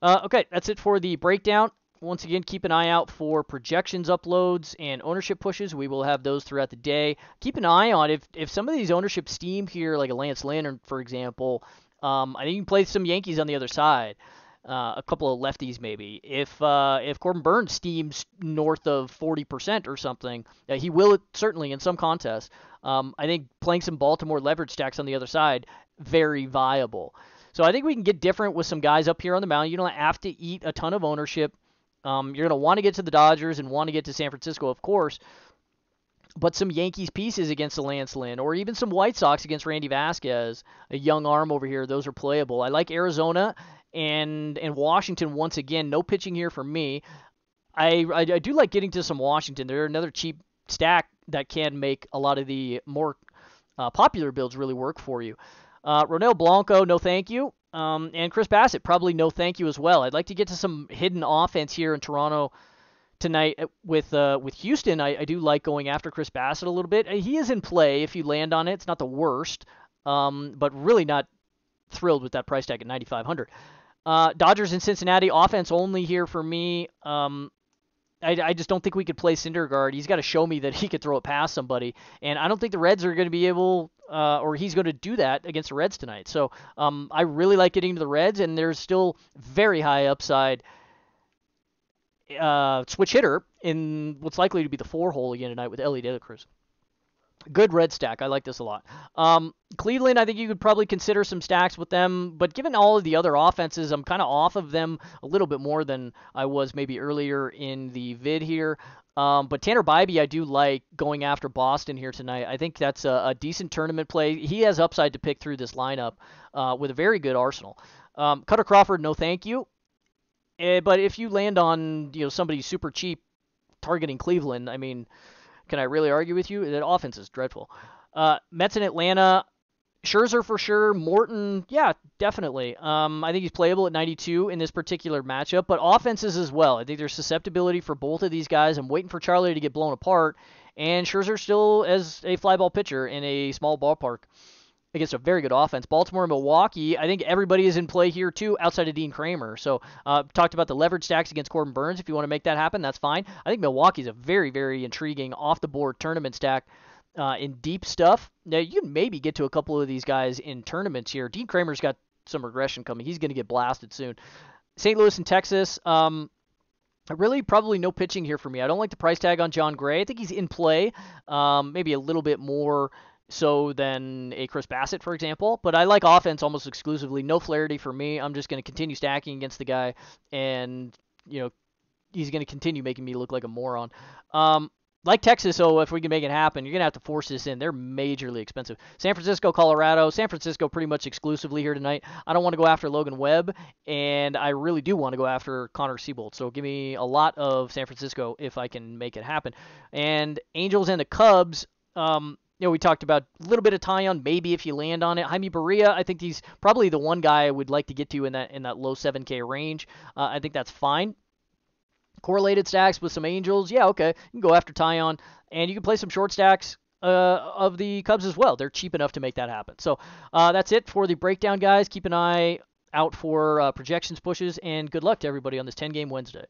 Uh, okay, that's it for the breakdown. Once again, keep an eye out for projections uploads and ownership pushes. We will have those throughout the day. Keep an eye on if, if some of these ownership steam here, like a Lance Lynn, for example, um, I think you can play some Yankees on the other side. Uh, a couple of lefties maybe. If uh, if Corbin Burnes steams north of forty percent or something, uh, he will certainly in some contests. Um, I think playing some Baltimore leverage stacks on the other side, very viable. So I think we can get different with some guys up here on the mound. You don't have to eat a ton of ownership. Um, you're going to want to get to the Dodgers and want to get to San Francisco, of course, but some Yankees pieces against a Lance Lynn, or even some White Sox against Randy Vasquez, a young arm over here. Those are playable. I like Arizona and and Washington once again. No pitching here for me. I, I, I do like getting to some Washington. They're another cheap stack that can make a lot of the more uh, popular builds really work for you. Uh, Ronel Blanco, no thank you. Um, and Chris Bassitt, probably no thank you as well. I'd like to get to some hidden offense here in Toronto tonight with uh, with Houston. I, I do like going after Chris Bassitt a little bit. He is in play if you land on it. It's not the worst, um, but really not thrilled with that price tag at ninety-five hundred. Uh, Dodgers in Cincinnati, offense only here for me. Um, I, I just don't think we could play Syndergaard. He's got to show me that he could throw it past somebody, and I don't think the Reds are going to be able, uh, or he's going to do that against the Reds tonight. So um, I really like getting to the Reds, and there's still very high upside uh, switch hitter in what's likely to be the four hole again tonight with Elly De La Cruz. Good red stack. I like this a lot. Um, Cleveland, I think you could probably consider some stacks with them, but given all of the other offenses, I'm kind of off of them a little bit more than I was maybe earlier in the vid here. Um, but Tanner Bibee, I do like going after Boston here tonight. I think that's a, a decent tournament play. He has upside to pick through this lineup uh, with a very good arsenal. Um, Cutter Crawford, no thank you. Eh, but if you land on, you know, somebody super cheap targeting Cleveland, I mean, can I really argue with you? That offense is dreadful. Uh, Mets in Atlanta, Scherzer for sure. Morton, yeah, definitely. Um, I think he's playable at ninety-two in this particular matchup, but offenses as well. I think there's susceptibility for both of these guys. I'm waiting for Charlie to get blown apart, and Scherzer still as a fly ball pitcher in a small ballpark against a very good offense. Baltimore and Milwaukee, I think everybody is in play here too outside of Dean Kramer. So uh, talked about the leverage stacks against Corbin Burnes. If you want to make that happen, that's fine. I think Milwaukee's a very, very intriguing off-the-board tournament stack uh, in deep stuff. Now, you can maybe get to a couple of these guys in tournaments here. Dean Kramer's got some regression coming. He's going to get blasted soon. Saint Louis and Texas, um, really probably no pitching here for me. I don't like the price tag on John Gray. I think he's in play, um, maybe a little bit more so then a Chris Bassitt, for example. But I like offense almost exclusively. No Flaherty for me. I'm just going to continue stacking against the guy, and, you know, he's going to continue making me look like a moron. Um, like Texas, so if we can make it happen, you're going to have to force this in. They're majorly expensive. San Francisco, Colorado. San Francisco pretty much exclusively here tonight. I don't want to go after Logan Webb, and I really do want to go after Connor Siebold. So give me a lot of San Francisco if I can make it happen. And Angels and the Cubs, um... you know, we talked about a little bit of Tyon, maybe if you land on it. Jaime Berea, I think he's probably the one guy I would like to get to in that in that low seven K range. Uh, I think that's fine. Correlated stacks with some Angels, yeah, okay. You can go after Tyon, and you can play some short stacks Uh, of the Cubs as well. They're cheap enough to make that happen. So uh, that's it for the breakdown, guys. Keep an eye out for uh, projections pushes, and good luck to everybody on this ten-game Wednesday.